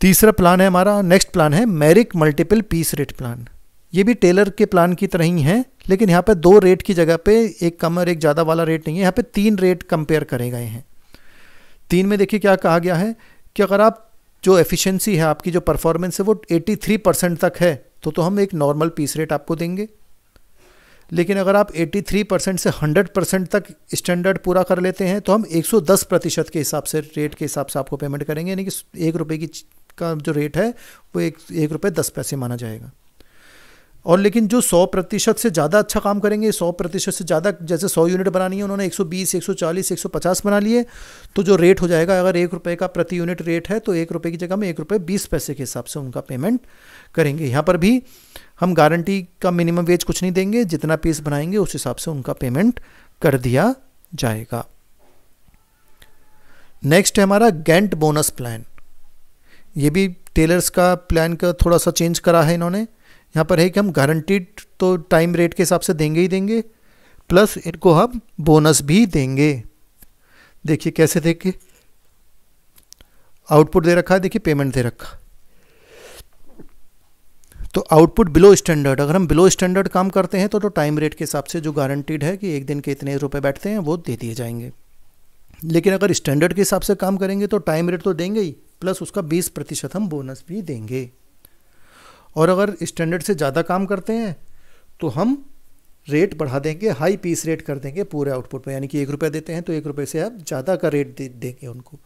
तीसरा प्लान है हमारा, नेक्स्ट प्लान है मैरिक multiple piece rate plan. ये भी टेलर के प्लान की तरह ही है, लेकिन यहाँ पे दो रेट की जगह पे एक कम और एक ज़्यादा वाला रेट नहीं है, यहाँ पे तीन रेट कंपेयर करे गए हैं। तीन में देखिए क्या कहा गया है कि अगर आप जो एफिशिएंसी है, आपकी जो परफॉर्मेंस है वो तिरासी परसेंट तक है तो तो हम एक नॉर्मल पीस रेट आपको देंगे, लेकिन अगर आप तिरासी परसेंट से सौ परसेंट तक स्टैंडर्ड पूरा कर लेते हैं तो हम एक सौ दस प्रतिशत के हिसाब से रेट के हिसाब से आपको पेमेंट करेंगे, यानी कि एक रुपये की का जो रेट है वो एक, एक रुपये दस पैसे माना जाएगा। और लेकिन जो सौ प्रतिशत से ज़्यादा अच्छा काम करेंगे, सौ प्रतिशत से ज़्यादा, जैसे सौ यूनिट बनानी है उन्होंने एक सौ बीस, एक सौ चालीस, एक सौ पचास बना लिए, तो जो रेट हो जाएगा अगर एक रुपये का प्रति यूनिट रेट है तो एक रुपये की जगह हम एक रुपये बीस पैसे के हिसाब से उनका पेमेंट करेंगे। यहाँ पर भी हम गारंटी का मिनिमम वेज कुछ नहीं देंगे, जितना पीस बनाएंगे उस हिसाब से उनका पेमेंट कर दिया जाएगा। नेक्स्ट है हमारा गैंट बोनस प्लान। ये भी टेलर्स का प्लान का थोड़ा सा चेंज करा है इन्होंने। यहाँ पर है कि हम गारंटीड तो टाइम रेट के हिसाब से देंगे ही देंगे, प्लस इनको हम बोनस भी देंगे। देखिए कैसे, देखिए आउटपुट दे रखा है, देखिए पेमेंट दे रखा, तो आउटपुट बिलो स्टैंडर्ड, अगर हम बिलो स्टैंडर्ड काम करते हैं तो तो टाइम रेट के हिसाब से जो गारंटीड है कि एक दिन के इतने रुपए बैठते हैं वो दे दिए जाएंगे, लेकिन अगर स्टैंडर्ड के हिसाब से काम करेंगे तो टाइम रेट तो देंगे ही, प्लस उसका बीस प्रतिशत हम बोनस भी देंगे। और अगर स्टैंडर्ड से ज़्यादा काम करते हैं तो हम रेट बढ़ा देंगे, हाई पीस रेट कर देंगे पूरे आउटपुट में, यानी कि एक रुपये देते हैं तो एक रुपये से आप ज़्यादा का रेट दे देंगे उनको,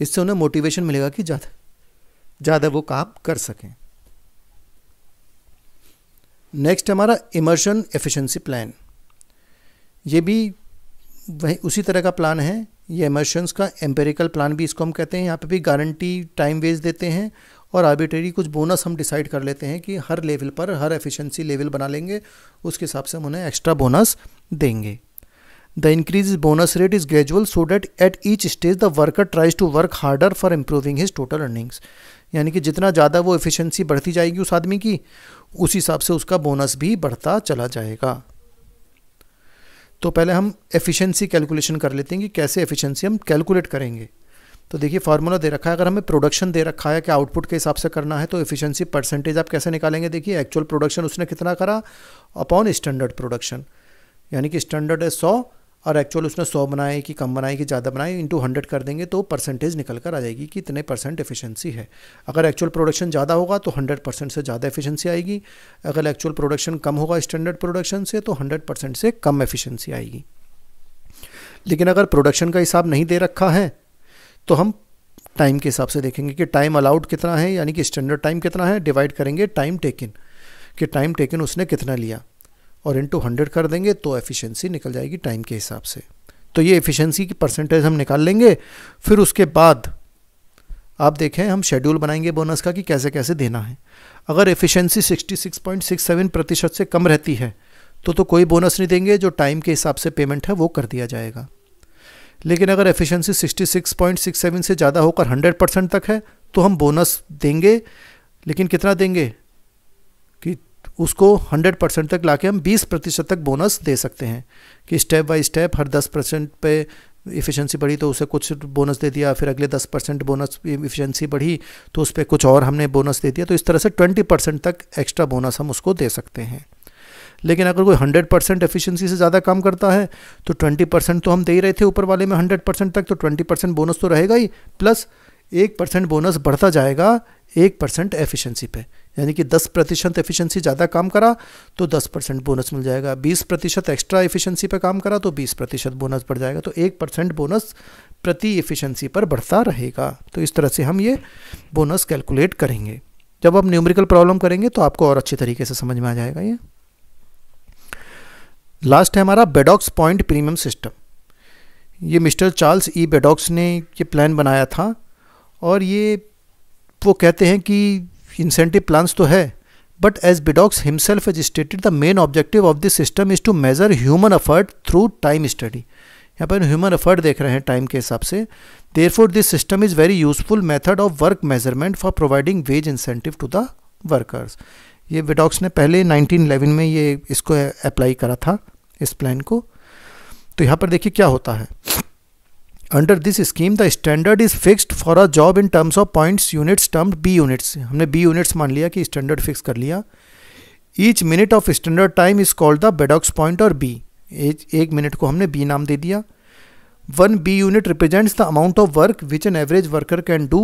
इससे उन्हें मोटिवेशन मिलेगा कि ज़्यादा ज़्यादा वो काम कर सकें। नेक्स्ट हमारा इमर्शन एफिशिएंसी प्लान। ये भी वही उसी तरह का प्लान है, ये इमर्शंस का एम्पेरिकल प्लान भी इसको हम कहते हैं। यहाँ पे भी गारंटी टाइम वेज देते हैं और आर्बिट्रेरी कुछ बोनस हम डिसाइड कर लेते हैं कि हर लेवल पर, हर एफिशिएंसी लेवल बना लेंगे, उसके हिसाब से हम उन्हें एक्स्ट्रा बोनस देंगे। The increase bonus rate is gradual so that at each stage the worker tries to work harder for improving his total earnings, यानी कि जितना ज़्यादा वो एफिशिएंसी बढ़ती जाएगी उस आदमी की, उस हिसाब से उसका बोनस भी बढ़ता चला जाएगा। तो पहले हम एफिशिएंसी कैलकुलेशन कर लेते हैं कि कैसे एफिशिएंसी हम कैलकुलेट करेंगे। तो देखिए फार्मूला दे रखा है, अगर हमें प्रोडक्शन दे रखा है कि आउटपुट के हिसाब से करना है तो एफिशिएंसी परसेंटेज आप कैसे निकालेंगे। देखिए एक्चुअल प्रोडक्शन उसने कितना करा अपॉन स्टैंडर्ड प्रोडक्शन, यानी कि स्टैंडर्ड है सौ और एक्चुअल उसने सौ बनाए कि कम बनाए कि ज़्यादा बनाए, इंटू हंड्रेड कर देंगे तो परसेंटेज निकल कर आ जाएगी कि इतने परसेंट एफिशिएंसी है। अगर एक्चुअल प्रोडक्शन ज़्यादा होगा तो हंड्रेड परसेंट से ज़्यादा एफिशिएंसी आएगी, अगर एक्चुअल प्रोडक्शन कम होगा स्टैंडर्ड प्रोडक्शन से तो हंड्रेड परसेंट से कम एफिशिएंसी आएगी। लेकिन अगर प्रोडक्शन का हिसाब नहीं दे रखा है तो हम टाइम के हिसाब से देखेंगे कि टाइम अलाउड कितना है, यानी कि स्टैंडर्ड टाइम कितना है, डिवाइड करेंगे टाइम टेकन, कि टाइम टेकन उसने कितना लिया और इनटू हंड्रेड कर देंगे तो एफिशिएंसी निकल जाएगी टाइम के हिसाब से। तो ये एफिशिएंसी की परसेंटेज हम निकाल लेंगे। फिर उसके बाद आप देखें हम शेड्यूल बनाएंगे बोनस का कि कैसे कैसे देना है। अगर एफिशिएंसी छियासठ पॉइंट सड़सठ प्रतिशत से कम रहती है तो तो कोई बोनस नहीं देंगे, जो टाइम के हिसाब से पेमेंट है वो कर दिया जाएगा। लेकिन अगर एफिशिएंसी छियासठ पॉइंट सड़सठ से ज़्यादा होकर सौ परसेंट तक है तो हम बोनस देंगे, लेकिन कितना देंगे कि उसको सौ परसेंट तक लाके हम बीस प्रतिशत तक बोनस दे सकते हैं, कि स्टेप बाय स्टेप हर दस परसेंट पे एफिशिएंसी बढ़ी तो उसे कुछ बोनस दे दिया, फिर अगले दस परसेंट बोनस एफिशिएंसी बढ़ी तो उस पर कुछ और हमने बोनस दे दिया, तो इस तरह से बीस परसेंट तक एक्स्ट्रा बोनस हम उसको दे सकते हैं। लेकिन अगर कोई सौ परसेंट एफिशिएंसी से ज़्यादा काम करता है तो बीस परसेंट तो हम दे ही रहे थे ऊपर वाले में सौ परसेंट तक, तो बीस परसेंट बोनस तो रहेगा ही, प्लस एक परसेंट बोनस बढ़ता जाएगा एक परसेंट एफिशिएंसी पे, यानी कि दस प्रतिशत एफिशिएंसी ज़्यादा काम करा तो दस परसेंट बोनस मिल जाएगा, बीस प्रतिशत एक्स्ट्रा एफिशिएंसी पे काम करा तो बीस प्रतिशत बोनस बढ़ जाएगा, तो एक परसेंट बोनस प्रति एफिशिएंसी पर बढ़ता रहेगा। तो इस तरह से हम ये बोनस कैलकुलेट करेंगे। जब आप न्यूमेरिकल प्रॉब्लम करेंगे तो आपको और अच्छे तरीके से समझ में आ जाएगा ये। लास्ट है हमारा बेडॉक्स पॉइंट प्रीमियम सिस्टम। ये मिस्टर चार्ल्स ई बेडॉक्स ने ये प्लान बनाया था, और ये वो कहते हैं कि इंसेंटिव प्लान्स तो है But as Bedaux himself has stated, the main objective of this system is to measure human effort through time study. यहाँ पर ह्यूमन एफर्ट देख रहे हैं टाइम के हिसाब से. Therefore this system is very useful method of work measurement for providing wage incentive to the workers. ये Bedaux ने पहले नाइनटीन इलेवन में ये इसको अप्लाई करा था, इस प्लान को. तो यहाँ पर देखिए क्या होता है. Under this scheme the standard is fixed for a job in terms of points units termed B units. हमने बी यूनिट्स मान लिया कि स्टैंडर्ड फिक्स कर लिया. Each minute of standard time is called the Bedaux point और B. एक, एक minute को हमने बी नाम दे दिया. One B unit represents the amount of work which an average worker can do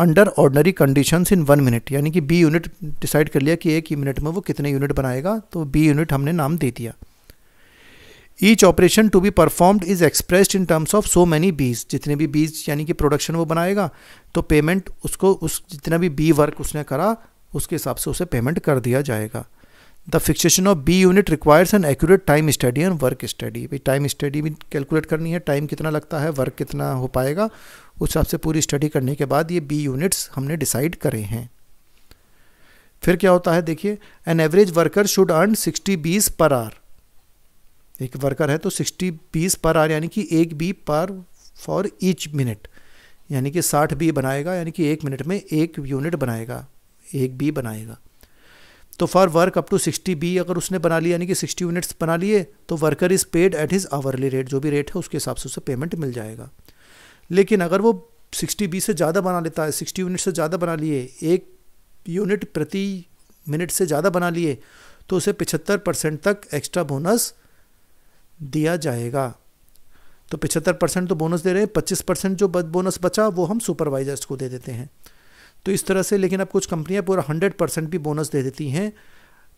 under ordinary conditions in one minute. यानी कि बी यूनिट डिसाइड कर लिया कि एक ही मिनट में वो कितने यूनिट बनाएगा, तो बी यूनिट हमने नाम दे दिया. Each operation to be performed is expressed in terms of so many Bs. जितने भी बीज यानी कि प्रोडक्शन वो बनाएगा तो पेमेंट उसको, उस जितना भी बी वर्क उसने करा उसके हिसाब से उसे पेमेंट कर दिया जाएगा. The fixation of B unit requires an accurate time study and work study. भाई टाइम स्टडी भी कैलकुलेट करनी है, टाइम कितना लगता है, वर्क कितना हो पाएगा, उस हिसाब से पूरी स्टडी करने के बाद ये बी यूनिट्स हमने डिसाइड करे हैं. फिर क्या होता है देखिए, an average worker should earn sixty Bs per our. एक वर्कर है तो सिक्सटी बीज पर आवर यानी कि एक बी पर फॉर ईच मिनट, यानी कि साठ बी बनाएगा, यानी कि एक मिनट में एक यूनिट बनाएगा, एक बी बनाएगा. तो for work up to sixty B अगर उसने बना लिया यानी कि सिक्सटी यूनिट्स बना लिए तो worker is paid at his hourly rate. जो भी रेट है उसके हिसाब से उसे पेमेंट मिल जाएगा. लेकिन अगर वो सिक्सटी बी से ज़्यादा बना लेता है, सिक्सटी यूनिट से ज़्यादा बना लिए, एक यूनिट प्रति मिनट से ज़्यादा बना लिए, तो उसे पिछहत्तर परसेंट तक एक्स्ट्रा बोनस दिया जाएगा. तो पिछहत्तर परसेंट तो बोनस दे रहे हैं, पच्चीस परसेंट जो बोनस बचा वो हम सुपरवाइजर्स को दे देते हैं. तो इस तरह से, लेकिन अब कुछ कंपनियां पूरा हंड्रेड परसेंट भी बोनस दे देती हैं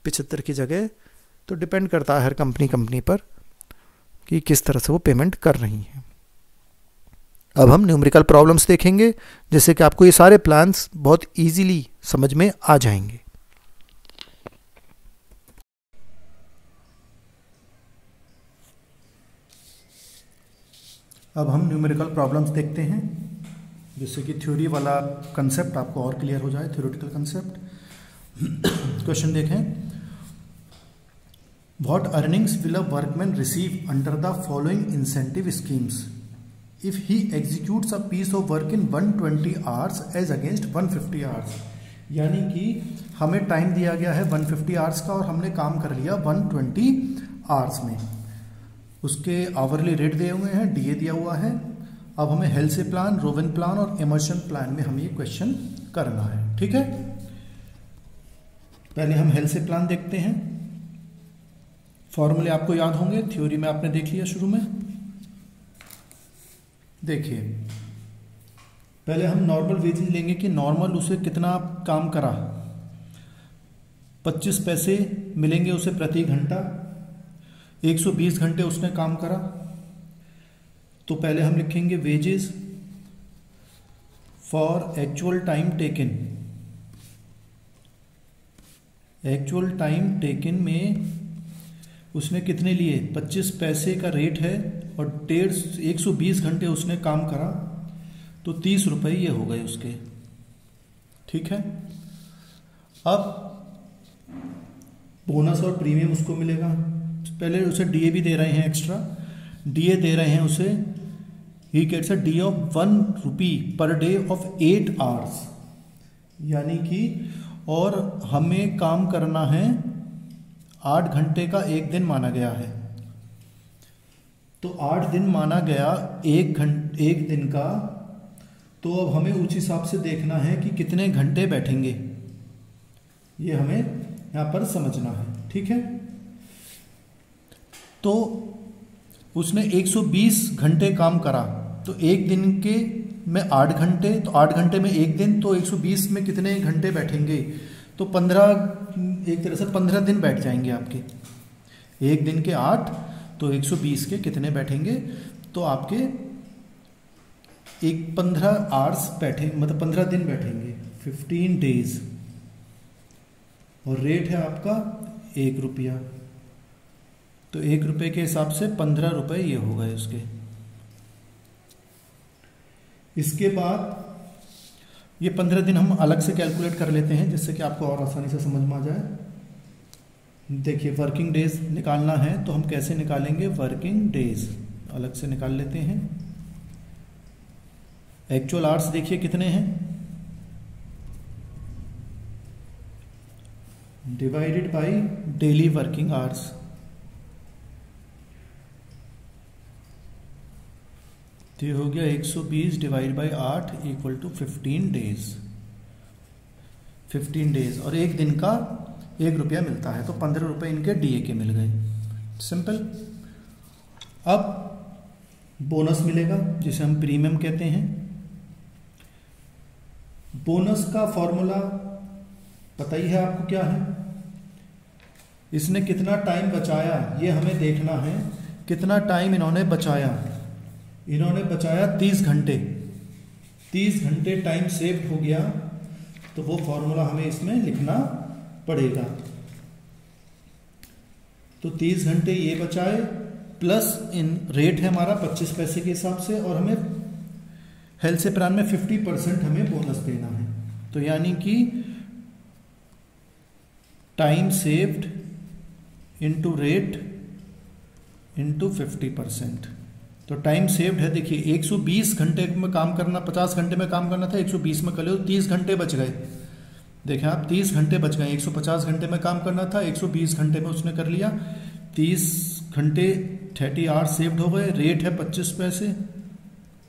पिछहत्तर की जगह. तो डिपेंड करता है हर कंपनी कंपनी पर कि किस तरह से वो पेमेंट कर रही हैं. अब हम न्यूमेरिकल प्रॉब्लम्स देखेंगे, जैसे कि आपको ये सारे प्लान्स बहुत इजीली समझ में आ जाएंगे. अब हम न्यूमेरिकल प्रॉब्लम्स देखते हैं, जिससे कि थ्योरी वाला कंसेप्ट आपको और क्लियर हो जाए, थ्योरेटिकल कंसेप्ट. क्वेश्चन देखें, what earnings will a workman receive under the following incentive schemes if he executes a piece of work in one twenty hours as against one fifty hours. यानी कि हमें time दिया गया है one fifty hours का और हमने काम कर लिया वन ट्वेंटी आवर्स में. उसके आवरली रेट दिए हुए हैं, डी ए दिया हुआ है. अब हमें हेल्सी प्लान, रोवन प्लान और एमर्सन प्लान में हमें ये क्वेश्चन करना है. ठीक है, पहले हम हेल्सी प्लान देखते हैं. फॉर्मूले आपको याद होंगे, थ्योरी में आपने देख लिया शुरू में. देखिए, पहले हम नॉर्मल वेजेज लेंगे कि नॉर्मल उसे कितना काम करा. पच्चीस पैसे मिलेंगे उसे प्रति घंटा. एक सौ बीस घंटे उसने काम करा, तो पहले हम लिखेंगे wages for actual time taken. Actual time taken में उसने कितने लिए, पच्चीस पैसे का रेट है और डेढ़ एक सौ बीस घंटे उसने काम करा, तो तीस रुपये ये हो गए उसके. ठीक है, अब बोनस और प्रीमियम उसको मिलेगा. पहले उसे डीए भी दे रहे हैं, एक्स्ट्रा डीए दे रहे हैं उसे. He gets a D of one rupee per day of eight hours. यानी कि और हमें काम करना है, आठ घंटे का एक दिन माना गया है, तो आठ दिन माना गया एक घंटे एक दिन का. तो अब हमें उस हिसाब से देखना है कि कितने घंटे बैठेंगे, ये हमें यहाँ पर समझना है. ठीक है, तो उसने एक सौ बीस घंटे काम करा, तो एक दिन के में आठ घंटे, तो आठ घंटे में एक दिन, तो एक सौ बीस में कितने घंटे बैठेंगे, तो पंद्रह, एक तरह से पंद्रह दिन बैठ जाएंगे आपके. एक दिन के आठ, तो एक सौ बीस के कितने बैठेंगे, तो आपके एक पंद्रह आवर्स बैठे, मतलब पंद्रह दिन बैठेंगे, फिफ्टीन डेज. और रेट है आपका एक रुपया, तो एक रुपये के हिसाब से पंद्रह रुपये ये हो गए उसके. इसके बाद ये पंद्रह दिन हम अलग से कैलकुलेट कर लेते हैं जिससे कि आपको और आसानी से समझ में आ जाए। देखिए वर्किंग डेज निकालना है तो हम कैसे निकालेंगे, वर्किंग डेज अलग से निकाल लेते हैं। एक्चुअल आवर्स देखिए कितने हैं, divided by daily working hours. तो ये हो गया एक सौ बीस डिवाइड बाई आठ equal to fifteen days, fifteen days और एक दिन का एक रुपया मिलता है तो पंद्रह रुपये इनके डीए के मिल गए, सिंपल। अब बोनस मिलेगा जिसे हम प्रीमियम कहते हैं। बोनस का फॉर्मूला पता ही है आपको क्या है, इसने कितना टाइम बचाया ये हमें देखना है, कितना टाइम इन्होंने बचाया। इन्होंने बचाया तीस घंटे, तीस घंटे टाइम सेव्ड हो गया तो वो फॉर्मूला हमें इसमें लिखना पड़ेगा। तो तीस घंटे ये बचाए प्लस इन रेट है हमारा पच्चीस पैसे के हिसाब से और हमें हेल्थ प्लान में फिफ्टी परसेंट हमें बोनस देना है। तो यानी कि time saved into rate into fifty percent. तो टाइम सेव्ड है, देखिए एक सौ बीस घंटे में काम करना, पचास घंटे में काम करना था, एक सौ बीस में कर लो, तीस घंटे बच गए। देखें आप तीस घंटे बच गए, एक सौ पचास घंटे में काम करना था एक सौ बीस घंटे में उसने कर लिया, तीस घंटे थर्टी आवर्स सेव्ड हो गए। रेट है पच्चीस पैसे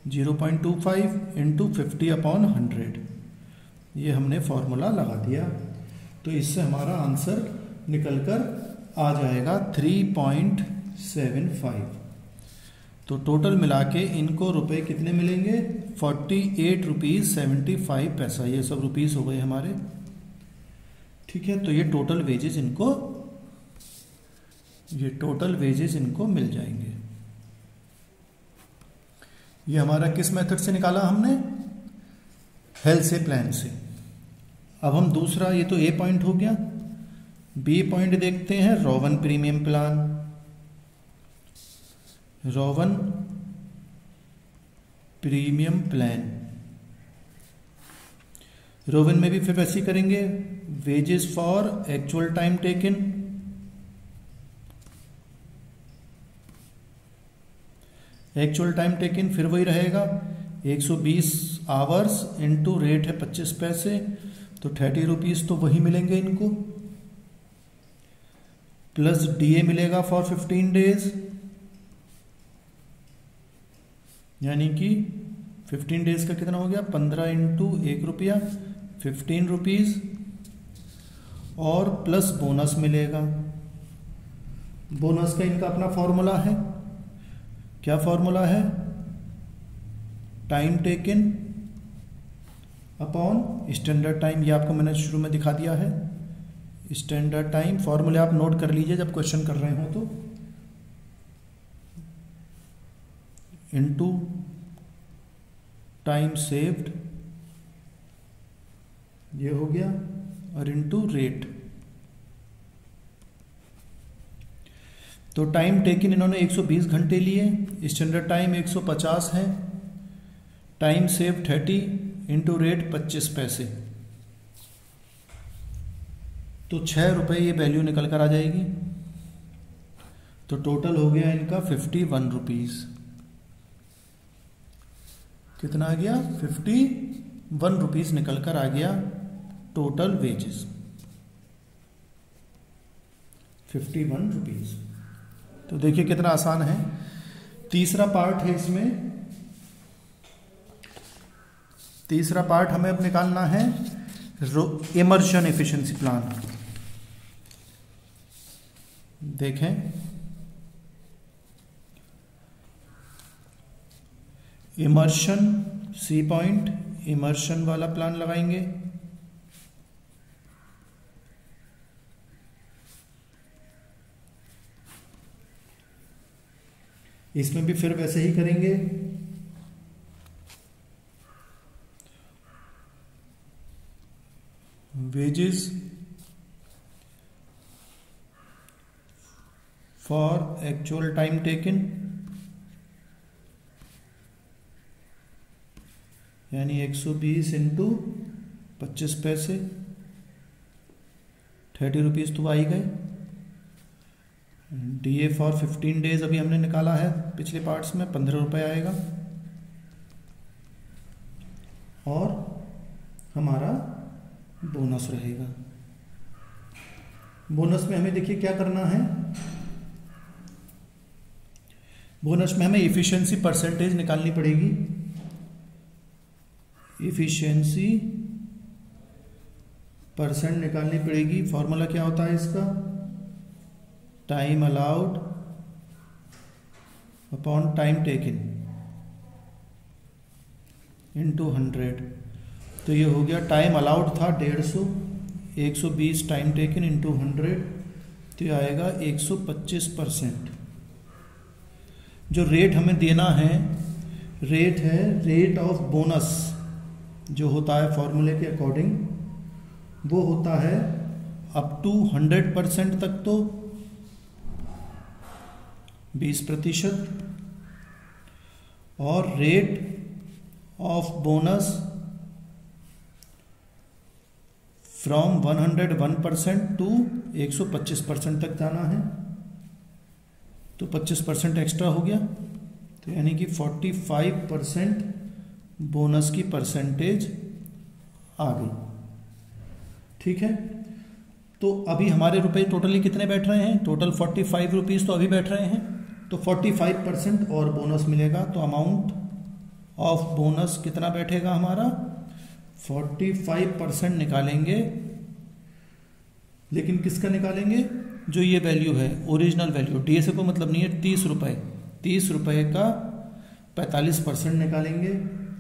zero point two five into fifty upon hundred, ये हमने फॉर्मूला लगा दिया तो इससे हमारा आंसर निकल कर आ जाएगा थ्री पॉइंट सेवन फाइव। तो टोटल मिला के इनको रुपए कितने मिलेंगे, forty eight rupees seventy five पैसा, ये सब रुपीज़ हो गए हमारे, ठीक है। तो ये टोटल वेजेस इनको ये टोटल वेजेस इनको मिल जाएंगे। ये हमारा किस मेथड से निकाला हमने, हेल्थ से प्लान से। अब हम दूसरा, ये तो ए पॉइंट हो गया, बी पॉइंट देखते हैं, Rowan premium plan. Rowan premium plan, Rowan में भी फिर वैसे ही करेंगे, wages for actual time taken actual time taken फिर वही रहेगा एक सौ बीस आवर्स इनटू रेट है पच्चीस पैसे तो थर्टी रुपीज तो वही मिलेंगे इनको, प्लस डीए मिलेगा फॉर फिफ्टीन डेज, यानी कि फिफ्टीन डेज का कितना हो गया, पंद्रह इंटू एक रुपया फिफ्टीन रुपीज़ और प्लस बोनस मिलेगा। बोनस का इनका अपना फॉर्मूला है, क्या फॉर्मूला है, time taken upon standard time, ये आपको मैंने शुरू में दिखा दिया है। स्टैंडर्ड टाइम फॉर्मूले आप नोट कर लीजिए जब क्वेश्चन कर रहे हो तो, इंटू टाइम सेव्ड ये हो गया और इंटू रेट। तो टाइम टेकिन इन्होंने एक सौ बीस घंटे लिए, स्टैंडर्ड टाइम एक सौ पचास है, टाइम सेव्ड तीस इंटू रेट पच्चीस पैसे, तो छः रुपये ये वैल्यू निकल कर आ जाएगी। तो टोटल हो गया इनका फिफ्टी वन रुपीज़, कितना आ गया, फिफ्टी वन रुपीज निकल कर आ गया total wages fifty one rupees. तो देखिए कितना आसान है। तीसरा पार्ट है इसमें, तीसरा पार्ट हमें अब निकालना है इमर्शन एफिशिएंसी प्लान। देखें इमर्शन सी पॉइंट, इमर्शन वाला प्लान लगाएंगे। इसमें भी फिर वैसे ही करेंगे, wages for actual time taken यानी एक सौ बीस इंटू पच्चीस पैसे, थर्टी रुपीज़ तो आ ही गए। D A for fifteen days अभी हमने निकाला है पिछले पार्ट्स में, पंद्रह रुपये आएगा। और हमारा बोनस रहेगा। बोनस में हमें देखिए क्या करना है, बोनस में हमें इफिशिएंसी परसेंटेज निकालनी पड़ेगी। इफिशिएंसी परसेंट निकालनी पड़ेगी। फॉर्मूला क्या होता है इसका, time allowed upon time taken into hundred. तो ये हो गया, टाइम अलाउड था डेढ़ सौ, एक सौ बीस टाइम टेकन इंटू हंड्रेड, तो ये आएगा एक सौ पच्चीस परसेंट। जो रेट हमें देना है, रेट है रेट ऑफ बोनस, जो होता है फॉर्मूले के अकॉर्डिंग वो होता है अप टू हंड्रेड परसेंट तक तो बीस प्रतिशत, और rate of bonus from one hundred one percent to एक सौ पच्चीस परसेंट तक जाना है, तो पच्चीस परसेंट एक्स्ट्रा हो गया। तो यानी कि पैंतालीस परसेंट बोनस की परसेंटेज आ गई। ठीक है, तो अभी हमारे रुपए टोटली कितने बैठ रहे हैं, टोटल पैंतालीस रुपीस तो अभी बैठ रहे हैं, तो पैंतालीस परसेंट और बोनस मिलेगा। तो अमाउंट ऑफ बोनस कितना बैठेगा हमारा, पैंतालीस परसेंट निकालेंगे। लेकिन किसका निकालेंगे, जो ये वैल्यू है original value, D S A को मतलब नहीं है, तीस रुपये तीस रुपये का पैंतालीस परसेंट निकालेंगे।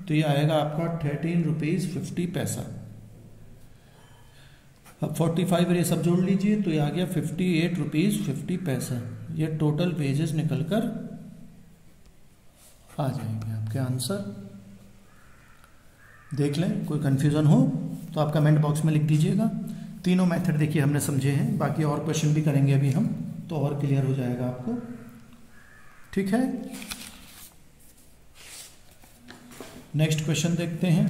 तो ये आएगा आपका थर्टीन रुपीज़ फिफ्टी पैसा। अब पैंतालीस ये सब जोड़ लीजिए, तो ये आ गया फिफ्टी एट रुपीज़ फिफ्टी पैसा। ये टोटल वेजेस निकल कर आ जाएंगे आपके आंसर। देख लें, कोई कन्फ्यूज़न हो तो आप कमेंट बॉक्स में लिख दीजिएगा। तीनों मेथड देखिए हमने समझे हैं, बाकी और क्वेश्चन भी करेंगे अभी हम, तो और क्लियर हो जाएगा आपको। ठीक है, नेक्स्ट क्वेश्चन देखते हैं।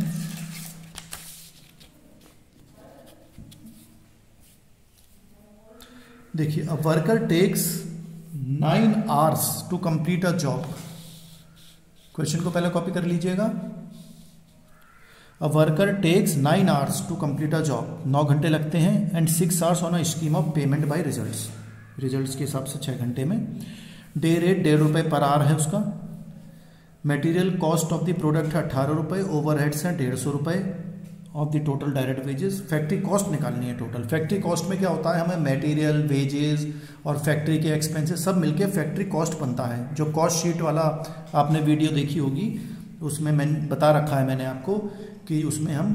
देखिए, a worker takes nine hours to complete a job. Question को पहले कॉपी कर लीजिएगा। A worker takes nine hours to complete a job, नौ घंटे लगते हैं, and six hours on a scheme of payment by results, results के हिसाब से छः घंटे में। डे रेट डेढ़ रुपये पर आवर है उसका। Material cost of the product है अट्ठारह रुपये, ओवर हेड्स हैं डेढ़ सौ रुपये of the total direct wages. Factory cost निकालनी है टोटल। फैक्ट्री कॉस्ट में क्या होता है, हमें मटेरियल, वेजेस और फैक्ट्री के एक्सपेंसेस सब मिलके फैक्ट्री कॉस्ट बनता है। जो कॉस्ट शीट वाला आपने वीडियो देखी होगी, उसमें मैंने बता रखा है मैंने आपको कि उसमें हम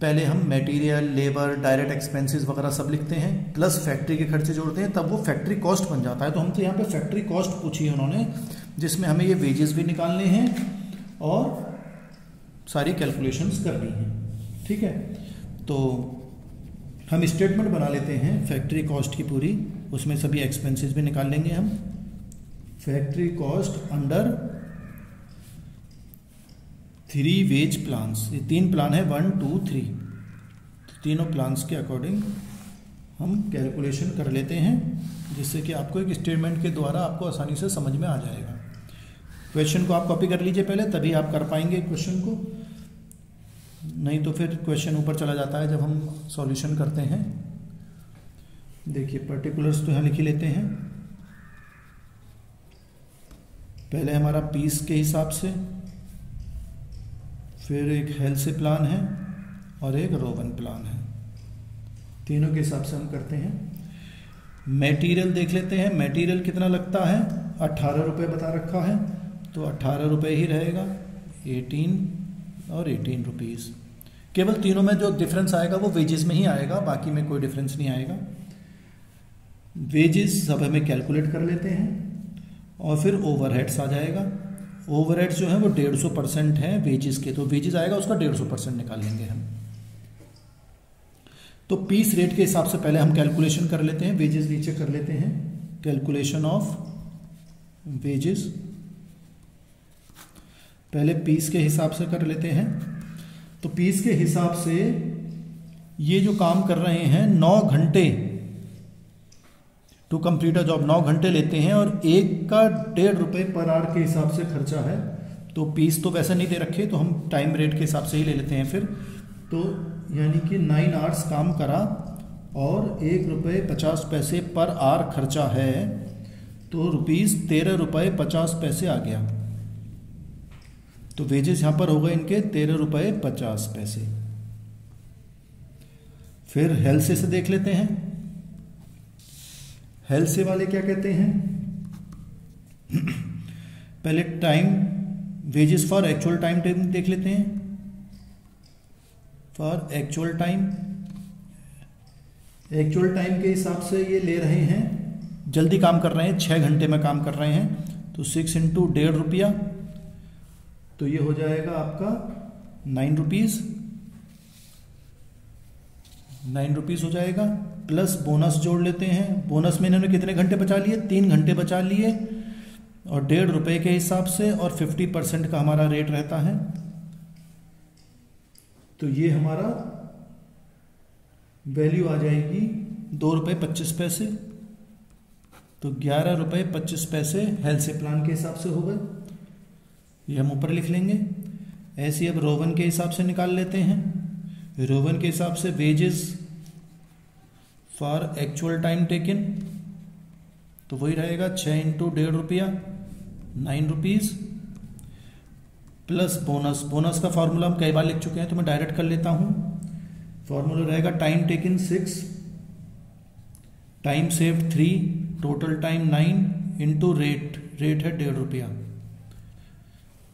पहले हम मटेरियल, लेबर, डायरेक्ट एक्सपेंसेस वगैरह सब लिखते हैं, प्लस फैक्ट्री के खर्चे जोड़ते हैं, तब वो फैक्ट्री कॉस्ट बन जाता है। तो हमसे यहाँ पर फैक्ट्री कॉस्ट पूछी है उन्होंने, जिसमें हमें ये वेजेस भी निकालने हैं और सारी कैलकुलेशंस करनी है। ठीक है, तो हम स्टेटमेंट बना लेते हैं फैक्ट्री कॉस्ट की पूरी, उसमें सभी एक्सपेंसेस भी निकाल लेंगे हम। Factory cost under three wage plans, ये तीन प्लान है, वन टू थ्री, तो तीनों प्लान्स के अकॉर्डिंग हम कैलकुलेशन कर लेते हैं, जिससे कि आपको एक स्टेटमेंट के द्वारा आपको आसानी से समझ में आ जाएगा। क्वेश्चन को आप कॉपी कर लीजिए पहले, तभी आप कर पाएंगे क्वेश्चन को, नहीं तो फिर क्वेश्चन ऊपर चला जाता है जब हम सॉल्यूशन करते हैं। देखिए, पर्टिकुलर्स तो यहाँ लिख ही लेते हैं पहले, हमारा पीस के हिसाब से, फिर एक हेल्सी प्लान है और एक रोवन प्लान है, तीनों के हिसाब से हम करते हैं। मटेरियल देख लेते हैं, मटेरियल कितना लगता है, अट्ठारह रुपये बता रखा है, तो अट्ठारह रुपये ही रहेगा, एटीन और एटीन रुपीज़। केवल तीनों में जो डिफरेंस आएगा वो वेजेस में ही आएगा, बाकी में कोई डिफरेंस नहीं आएगा। वेजेस सब हमें कैलकुलेट कर लेते हैं, और फिर ओवरहेड्स आ जाएगा। ओवरहेड्स जो है वो डेढ़ सौ परसेंट है वेजेस के, तो वेजेस आएगा उसका डेढ़ सौ परसेंट निकाल लेंगे हम। तो पीस रेट के हिसाब से पहले हम कैलकुलेशन कर लेते हैं, वेजेस नीचे कर लेते हैं, कैलकुलेशन ऑफ वेजेस पहले पीस के हिसाब से कर लेते हैं। तो पीस के हिसाब से ये जो काम कर रहे हैं नौ घंटे टू कंप्लीट अ जॉब, नौ घंटे लेते हैं और एक का डेढ़ रुपये पर आवर के हिसाब से खर्चा है। तो पीस तो वैसा नहीं दे रखे, तो हम टाइम रेट के हिसाब से ही ले लेते हैं फिर। तो यानी कि नाइन आवर्स काम करा और एक रुपये पचास पैसे पर आर खर्चा है, तो रुपीज़ तेरह रुपये पचास पैसे आ गया। तो वेजेस यहाँ पर हो गए इनके तेरह रुपये पचास पैसे। फिर हेल्से से देख लेते हैं, हेल्से वाले क्या कहते हैं। पहले time wages for actual time table देख लेते हैं। For actual time, actual time के हिसाब से ये ले रहे हैं, जल्दी काम कर रहे हैं, छः घंटे में काम कर रहे हैं, तो सिक्स इंटू डेढ़ रुपया, तो ये हो जाएगा आपका नाइन रुपीज़ नाइन रुपीज़ हो जाएगा। प्लस बोनस जोड़ लेते हैं, बोनस में इन्होंने कितने घंटे बचा लिए, तीन घंटे बचा लिए, और डेढ़ रुपये के हिसाब से, और फिफ्टी परसेंट का हमारा रेट रहता है, तो ये हमारा वैल्यू आ जाएगी दो रुपये पच्चीस पैसे। तो ग्यारह रुपये पच्चीस पैसे हेल्से प्लान के हिसाब से हो गए, ये हम ऊपर लिख लेंगे। ऐसे अब रोवन के हिसाब से निकाल लेते हैं। रोवन के हिसाब से wages for actual time taken, तो वही रहेगा छः इंटू डेढ़ रुपया nine rupees plus bonus. Bonus का फार्मूला हम कई बार लिख चुके हैं तो मैं डायरेक्ट कर लेता हूँ। फॉर्मूला रहेगा time taking six, time saved three, total time nine, into rate, rate है डेढ़ रुपया,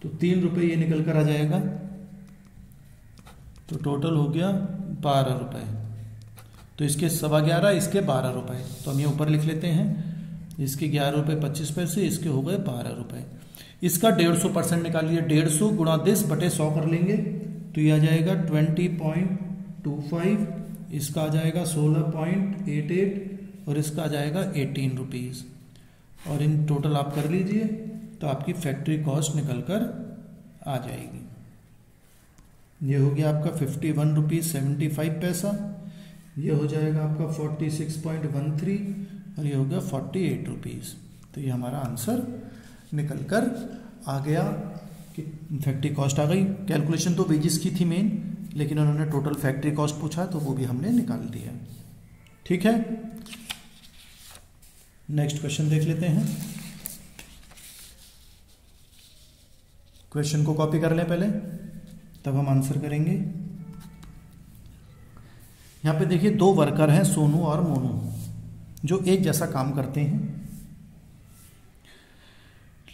तो तीन रुपये ये निकल कर आ जाएगा, तो टोटल हो गया बारह रुपये। तो इसके सवा ग्यारह, इसके बारह रुपये, तो हम ये ऊपर लिख लेते हैं। इसके ग्यारह रुपये पच्चीस पैसे, इसके हो गए बारह रुपये। इसका डेढ़ सौ परसेंट निकालिए, डेढ़ सौ गुणा दिस बटे सौ कर लेंगे, तो ये आ जाएगा ट्वेंटी पॉइंट टू फाइव, इसका आ जाएगा सोलह पॉइंट एट एट, और इसका आ जाएगा एटीन रुपीज़, और इन टोटल आप कर लीजिए, तो आपकी फैक्ट्री कॉस्ट निकल कर आ जाएगी। ये हो गया आपका fifty one rupees seventy five पैसा, ये हो जाएगा आपका forty six point one three, और ये हो गया फोर्टी एट रुपीज़। तो ये हमारा आंसर निकल कर आ गया कि फैक्ट्री कॉस्ट आ गई। कैलकुलेशन तो वेजेस की थी मेन, लेकिन उन्होंने टोटल फैक्ट्री कॉस्ट पूछा तो वो भी हमने निकाल दिया। ठीक है, नेक्स्ट क्वेश्चन देख लेते हैं। क्वेश्चन को कॉपी कर लें पहले, तब हम आंसर करेंगे। यहाँ पे देखिए दो वर्कर हैं सोनू और मोनू, जो एक जैसा काम करते हैं।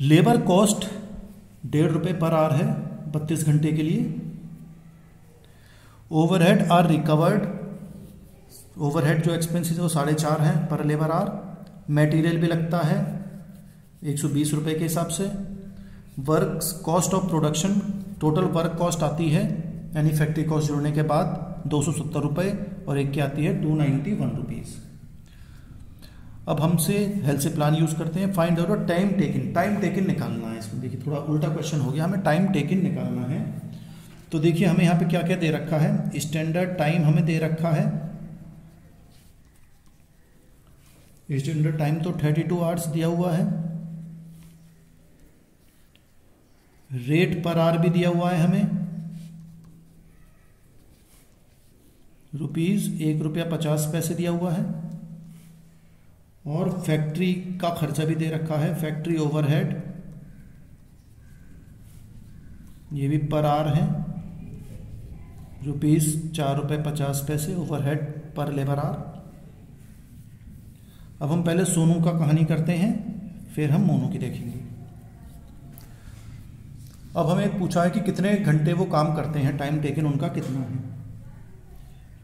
लेबर कॉस्ट डेढ़ रुपये पर आवर है बत्तीस घंटे के लिए। ओवरहेड आर रिकवर्ड, ओवरहेड जो एक्सपेंसेस वो साढ़े चार हैं पर लेबर आर। मटेरियल भी लगता है एक सौ बीस रुपये के हिसाब से। Work cost of production, total work cost आती है यानी फैक्ट्री कॉस्ट जोड़ने के बाद दो सौ सत्तर रुपये, और एक की आती है टू नाइन्टी वन रुपीज़। अब हमसे हेल्थ प्लान यूज़ करते हैं, find out time taken. Time taken निकालना है इसमें, देखिए थोड़ा उल्टा क्वेश्चन हो गया, हमें टाइम टेकिन निकालना है। तो देखिए हमें यहाँ पे क्या क्या दे रखा है, स्टैंडर्ड टाइम हमें दे रखा है। स्टैंडर्ड टाइम तो थर्टी टू आवर्स दिया हुआ है। रेट पर आवर भी दिया हुआ है हमें रुपीज एक रुपया पचास पैसे दिया हुआ है, और फैक्ट्री का खर्चा भी दे रखा है। फैक्ट्री ओवरहेड ये भी पर आवर है रुपीज़ चार रुपये पचास पैसे, ओवरहेड पर लेबर आवर। अब हम पहले सोनू का कहानी करते हैं, फिर हम मोनू की देखेंगे। अब हमें पूछा है कि कितने घंटे वो काम करते हैं, टाइम टेकन उनका कितना है।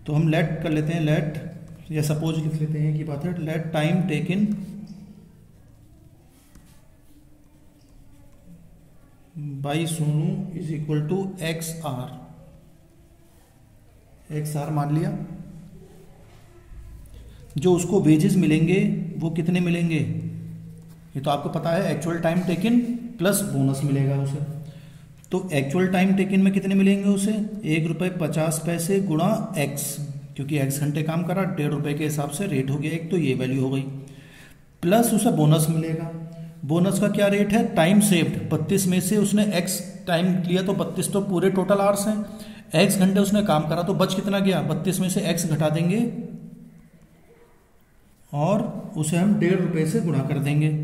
तो हम लेट कर लेते हैं, लेट या सपोज लिख लेते हैं कि बात है। Let time taken by Sonu is equal to X R, X R मान लिया। जो उसको वेजेस मिलेंगे वो कितने मिलेंगे, ये तो आपको पता है, actual time taken plus bonus मिलेगा उसे। तो एक्चुअल टाइम टेकन में कितने मिलेंगे उसे एक रुपये पचास पैसे गुणा एक्स, क्योंकि एक्स घंटे काम करा, डेढ़ रुपये के हिसाब से रेट हो गया एक, तो ये वैल्यू हो गई, प्लस उसे बोनस मिलेगा। बोनस का क्या रेट है, टाइम सेव्ड बत्तीस में से उसने एक्स टाइम लिया तो बत्तीस तो पूरे टोटल आवर्स हैं, एक्स घंटे उसने काम करा तो बच कितना गया बत्तीस में से एक्स घटा देंगे और उसे हम डेढ़ रुपये से गुणा कर देंगे।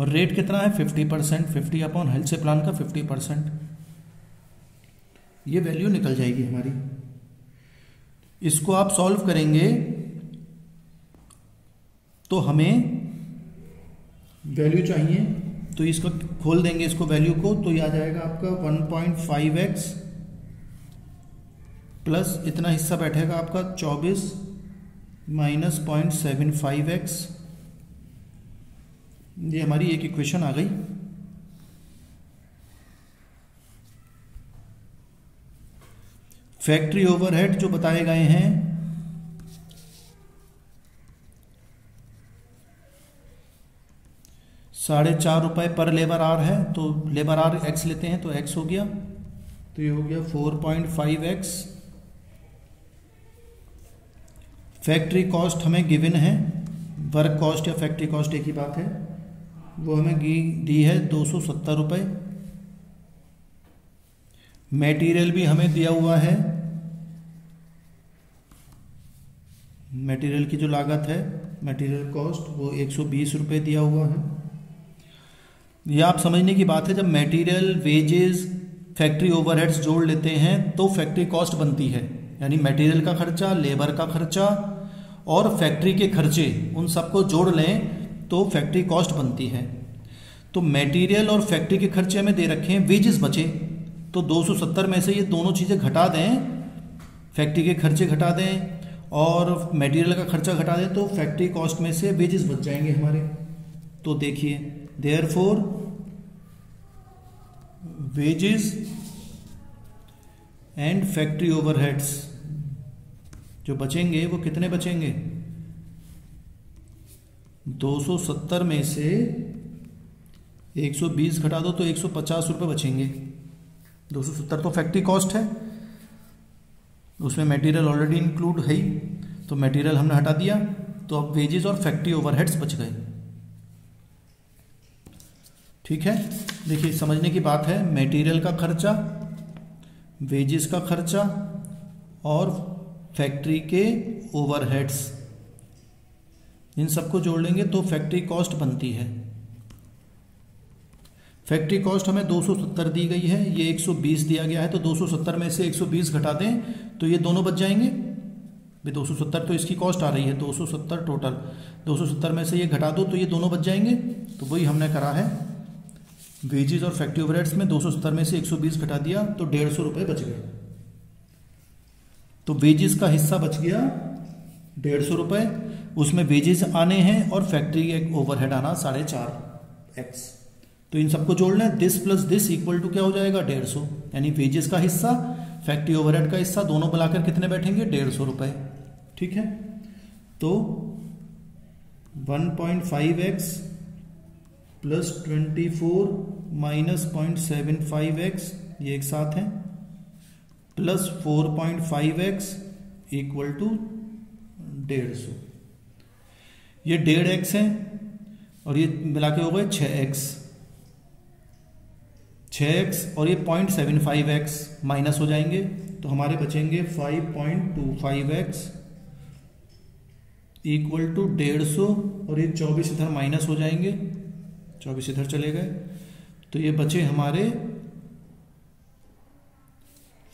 और रेट कितना है fifty percent, fifty upon health plan का फिफ्टी परसेंट, ये वैल्यू निकल जाएगी हमारी। इसको आप सॉल्व करेंगे तो हमें वैल्यू चाहिए, तो इसको खोल देंगे, इसको वैल्यू को, तो यह आ जाएगा आपका one point five x plus इतना हिस्सा बैठेगा आपका चौबीस minus point seven five x. ये हमारी एक इक्वेशन आ गई। फैक्ट्री ओवरहेड जो बताए गए हैं साढ़े चार रुपये पर लेबर आवर है, तो लेबर आवर एक्स लेते हैं तो एक्स हो गया, तो ये हो गया four point five x. Factory cost हमें गिवन है, वर्क कॉस्ट या फैक्ट्री कॉस्ट एक ही बात है, वो हमें दी है दो सौ सत्तर रुपये। मटेरियल भी हमें दिया हुआ है, मटेरियल की जो लागत है मटेरियल कॉस्ट वो एक सौ बीस रुपये दिया हुआ है। यह आप समझने की बात है, जब मटेरियल वेजेस फैक्ट्री ओवरहेड्स जोड़ लेते हैं तो फैक्ट्री कॉस्ट बनती है, यानी मटेरियल का खर्चा, लेबर का खर्चा और फैक्ट्री के खर्चे, उन सबको जोड़ लें तो फैक्ट्री कॉस्ट बनती है। तो मटेरियल और फैक्ट्री के खर्चे हमें दे रखे हैं, वेजेस बचे तो दो सौ सत्तर में से ये दोनों चीज़ें घटा दें, फैक्ट्री के खर्चे घटा दें और मटेरियल का खर्चा घटा दें तो फैक्ट्री कॉस्ट में से वेजेस बच जाएंगे हमारे। तो देखिए therefore wages and factory overheads जो बचेंगे वो कितने बचेंगे, दो सौ सत्तर में से एक सौ बीस घटा दो तो एक सौ पचास रुपये बचेंगे। दो सौ सत्तर तो फैक्ट्री कॉस्ट है, उसमें मटेरियल ऑलरेडी इंक्लूड है ही, तो मटेरियल हमने हटा दिया, तो अब वेजेस और फैक्ट्री ओवरहेड्स बच गए। ठीक है, देखिए समझने की बात है, मटेरियल का खर्चा, वेजेस का खर्चा और फैक्ट्री के ओवरहेड्स, इन सबको जोड़ लेंगे तो फैक्ट्री कॉस्ट बनती है। फैक्ट्री कॉस्ट हमें दो सौ सत्तर दी गई है, ये एक सौ बीस दिया गया है, तो दो सौ सत्तर में से एक सौ बीस घटा दें तो ये दोनों बच जाएंगे। भाई दो सौ सत्तर तो इसकी कॉस्ट आ रही है, दो सौ सत्तर टोटल, दो सौ सत्तर में से ये घटा दो तो ये दोनों बच जाएंगे। तो वही हमने करा है, वेजेस और फैक्ट्री ओवरहेड्स में दो सौ सत्तर में से एक सौ बीस घटा दिया तो डेढ़ सौ रुपये बच गए। तो वेजेस का हिस्सा बच गया डेढ़ सौ रुपये, उसमें वेजेस आने हैं और फैक्ट्री का ओवरहेड आना साढ़े चार एक्स, तो इन सबको जोड़ना है, this plus this equal to क्या हो जाएगा डेढ़ सौ, यानी वेजेस का हिस्सा फैक्ट्री ओवरहेड का हिस्सा दोनों मिलाकर कितने बैठेंगे डेढ़ सौ रुपये। ठीक है, तो one point five x plus twenty four minus point seven five x ये एक साथ हैं, plus four point five x equal to डेढ़ सौ, ये डेढ़ एक्स है और ये मिला के हो गए छः एक्स, छः एक्स और ये point seven five x minus हो जाएंगे तो हमारे बचेंगे five point two five x equal to डेढ़ सौ और ये चौबीस इधर माइनस हो जाएंगे, चौबीस इधर चले गए तो ये बचे हमारे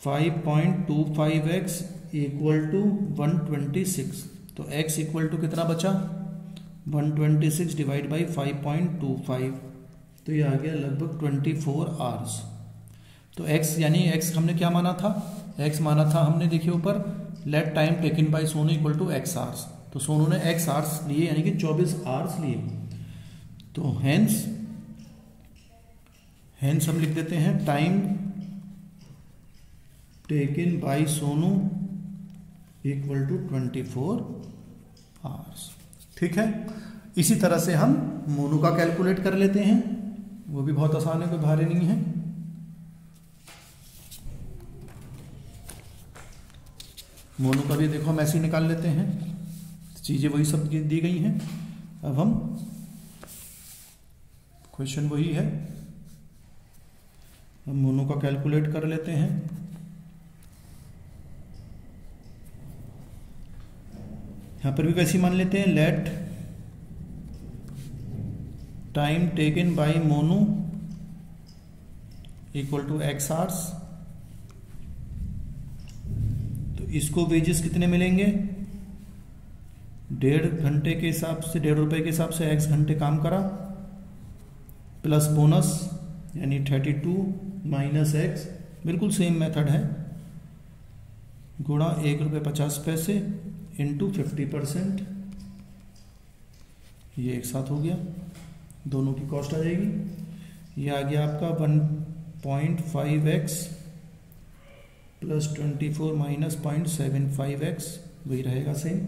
five point two five x equal to one twenty six. तो x इक्वल टू कितना बचा, one twenty six divide by five point two five, तो ये आ गया लगभग ट्वेंटी फोर आवर्स। तो x यानी x हमने क्या माना था, x माना था हमने, देखिए ऊपर, let time taken by Sonu equal to x hours, तो सोनू ने x आवर्स लिए यानी कि चौबीस आवर्स लिए। तो हैंस हैंस हम लिख देते हैं time taken by Sonu equal to twenty four hours. ठीक है, इसी तरह से हम मोनू का कैलकुलेट कर लेते हैं, वो भी बहुत आसान है, कोई भारी नहीं है। मोनो का भी देखो हम ऐसे ही निकाल लेते हैं, चीज़ें वही सब दी गई हैं। अब हम क्वेश्चन वही है, हम मोनो का कैलकुलेट कर लेते हैं। यहाँ पर भी वैसे मान लेते हैं, let time taken by Monu equal to x hours. तो इसको वेजेस कितने मिलेंगे, डेढ़ घंटे के हिसाब से, डेढ़ रुपए के हिसाब से एक्स घंटे काम करा प्लस बोनस यानी थर्टी टू माइनस एक्स, बिल्कुल सेम मेथड है, गुणा एक रुपये पचास पैसे इंटू फिफ्टी परसेंट, ये एक साथ हो गया, दोनों की कॉस्ट आ जाएगी। ये आ गया आपका one point five x plus twenty four minus point seven five x, वही रहेगा सेम।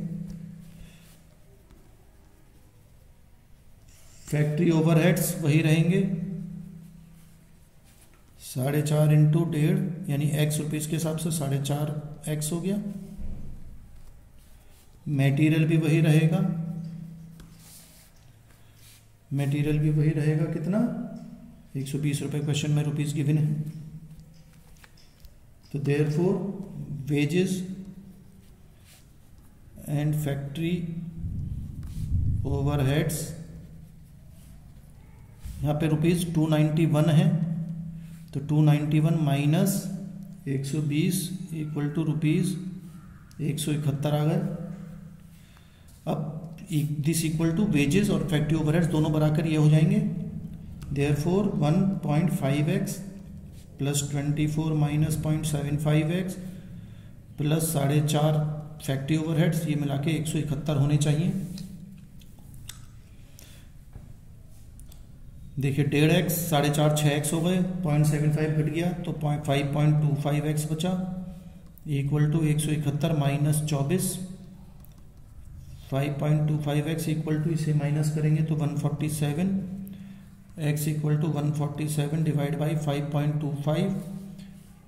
फैक्ट्री ओवरहेड्स वही रहेंगे, साढ़े चार इंटू डेढ़ यानी एक्स रुपीज़ के हिसाब से साढ़े चार एक्स हो गया। मटेरियल भी वही रहेगा, मटेरियल भी वही रहेगा कितना, एक सौ बीस रुपये क्वेश्चन में रुपीज़ गिवन है। तो therefore wages and factory overheads, यहाँ पे रुपीज़ टू नाइन्टी वन है, तो टू नाइन्टी वन माइनस एक सौ बीस इक्वल टू रुपीज़ एक सौ इकहत्तर आ गए। अब दिस इक्वल टू वेजेस और फैक्ट्री ओवरहेड्स दोनों बराबर ये हो जाएंगे, therefore one point five x plus twenty four minus point seven five x plus साढ़े चार फैक्ट्री ओवरहेड्स, ये मिला के एक सौ इकहत्तर होने चाहिए। देखिए डेढ़ एक्स साढ़े चार छः एक्स हो गए, पॉइंट सेवन फाइव घट गया तो point five point two five x बचा, इक्वल टू एक सौ इकहत्तर माइनस चौबीस, five point two five x equal to इसे माइनस करेंगे तो one forty seven x equal to one forty seven divide by five point two five,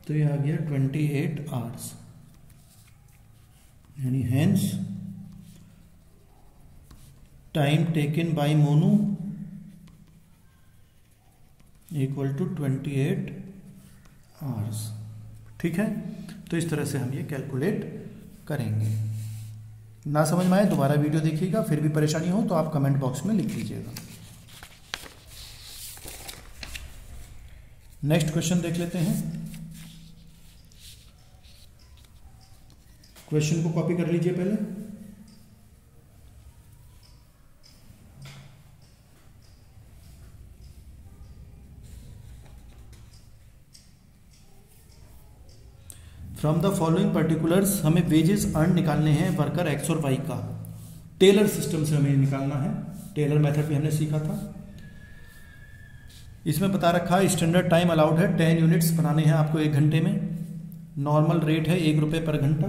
तो ये आ गया ट्वेंटी एट आवर्स, यानी hence time taken by Monu equal to twenty eight hours. ठीक है, तो इस तरह से हम ये कैलकुलेट करेंगे। ना समझ में आए दोबारा वीडियो देखिएगा, फिर भी परेशानी हो तो आप कमेंट बॉक्स में लिख दीजिएगा। नेक्स्ट क्वेश्चन देख लेते हैं, क्वेश्चन को कॉपी कर लीजिए पहले। फ्रॉम द फॉलोइंग पर्टिकुलर्स हमें वेजेस अर्न निकालने हैं वर्कर एक्स और वाई का, टेलर सिस्टम से हमें निकालना है, टेलर मेथड भी हमने सीखा था। इसमें बता रखा है स्टैंडर्ड टाइम अलाउड है टेन यूनिट्स बनाने हैं आपको एक घंटे में, नॉर्मल रेट है एक रुपये पर घंटा,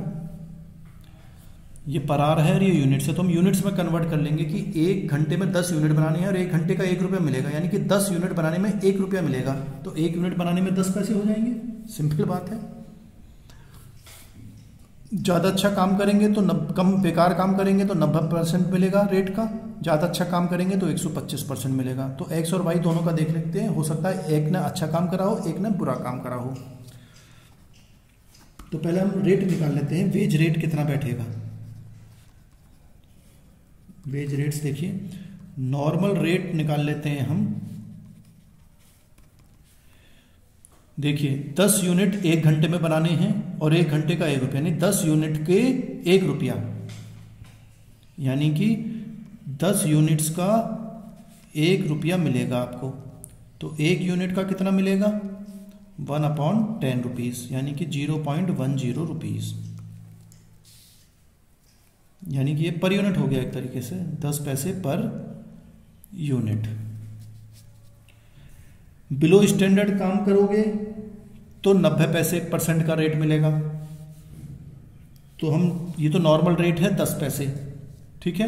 ये पर आर है और ये यूनिट्स है, तो हम यूनिट्स में कन्वर्ट कर लेंगे कि एक घंटे में दस यूनिट बनाने हैं और एक घंटे का एक रुपया मिलेगा, यानी कि दस यूनिट बनाने में एक रुपया मिलेगा, तो एक यूनिट बनाने में दस पैसे हो जाएंगे, सिंपल बात है। ज़्यादा अच्छा काम करेंगे तो नब कम बेकार काम करेंगे तो नब्बे परसेंट मिलेगा रेट का, ज़्यादा अच्छा काम करेंगे तो एक सौ पच्चीस परसेंट मिलेगा। तो एक्स और वाई दोनों का देख लेते हैं, हो सकता है एक ने अच्छा काम करा हो एक ने बुरा काम करा हो। तो पहले हम रेट निकाल लेते हैं, वेज रेट कितना बैठेगा, वेज रेट्स देखिए, नॉर्मल रेट निकाल लेते हैं हम। देखिए दस यूनिट एक घंटे में बनाने हैं और एक घंटे का एक रुपया, यानी दस यूनिट के एक रुपया, यानी कि दस यूनिट्स का एक रुपया मिलेगा आपको, तो एक यूनिट का कितना मिलेगा, वन अपॉन टेन रुपीज़ यानी कि zero point one zero rupees, यानी कि ये पर यूनिट हो गया एक तरीके से, दस पैसे पर यूनिट। बिलो स्टैंडर्ड काम करोगे तो नब्बे पैसे परसेंट का रेट मिलेगा, तो हम ये तो नॉर्मल रेट है दस पैसे, ठीक है।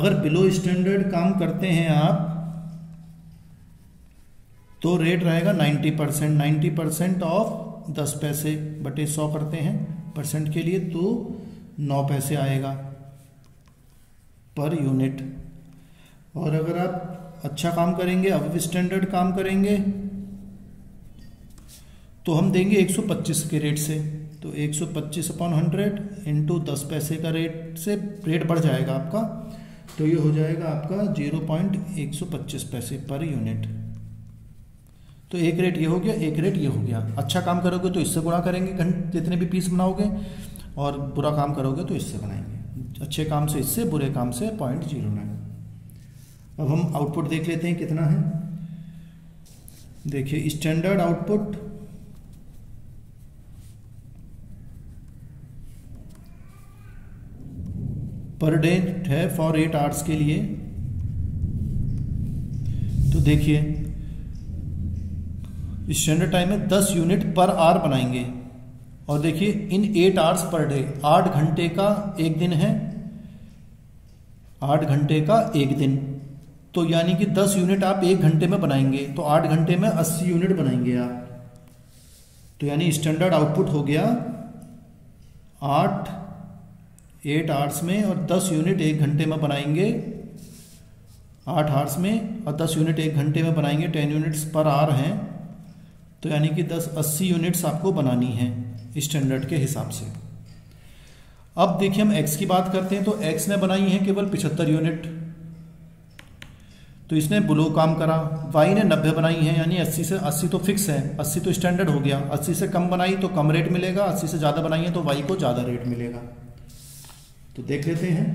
अगर बिलो स्टैंडर्ड काम करते हैं आप तो रेट रहेगा ninety percent, ninety percent of दस पैसे बटे सौ करते हैं परसेंट के लिए, तो नौ पैसे आएगा पर यूनिट। और अगर आप अच्छा काम करेंगे, अब स्टैंडर्ड काम करेंगे तो हम देंगे एक सौ पच्चीस के रेट से, तो एक सौ पच्चीस अपॉन हंड्रेड इंटू दस पैसे का रेट से रेट बढ़ जाएगा आपका, तो ये हो जाएगा आपका ज़ीरो पॉइंट एक सौ पच्चीस पैसे पर यूनिट। तो एक रेट ये हो गया, एक रेट ये हो गया। अच्छा काम करोगे तो इससे गुणा करेंगे घंटे जितने भी पीस बनाओगे, और बुरा काम करोगे तो इससे बनाएंगे, अच्छे काम से इससे, बुरे काम से ज़ीरो पॉइंट ज़ीरो नाइन। अब हम आउटपुट देख लेते हैं कितना है। देखिए स्टैंडर्ड आउटपुट पर डे है फॉर एट आवर्स के लिए, तो देखिए स्टैंडर्ड टाइम में दस यूनिट पर आवर बनाएंगे, और देखिए in eight hours per day, आठ घंटे का एक दिन है, आठ घंटे का एक दिन, तो यानी कि दस यूनिट आप एक घंटे में बनाएंगे, तो आठ घंटे में अस्सी यूनिट बनाएंगे आप, तो यानी स्टैंडर्ड आउटपुट हो गया आठ एट आवर्स में, और दस यूनिट एक घंटे में बनाएंगे आठ आवर्स में, और दस यूनिट एक घंटे में बनाएंगे, टेन यूनिट्स पर आवर हैं, तो यानी कि दस अस्सी यूनिट्स आपको बनानी है स्टैंडर्ड के हिसाब से। अब देखिए हम एक्स की बात करते हैं, तो एक्स ने बनाई है केवल पचहत्तर यूनिट, तो इसने ब्लो काम करा। वाई ने नब्बे बनाई है, यानी अस्सी से अस्सी तो फिक्स है, अस्सी तो स्टैंडर्ड हो गया, अस्सी से कम बनाई तो कम रेट मिलेगा, अस्सी से ज़्यादा बनाई है तो वाई को ज़्यादा रेट मिलेगा। तो देख लेते हैं,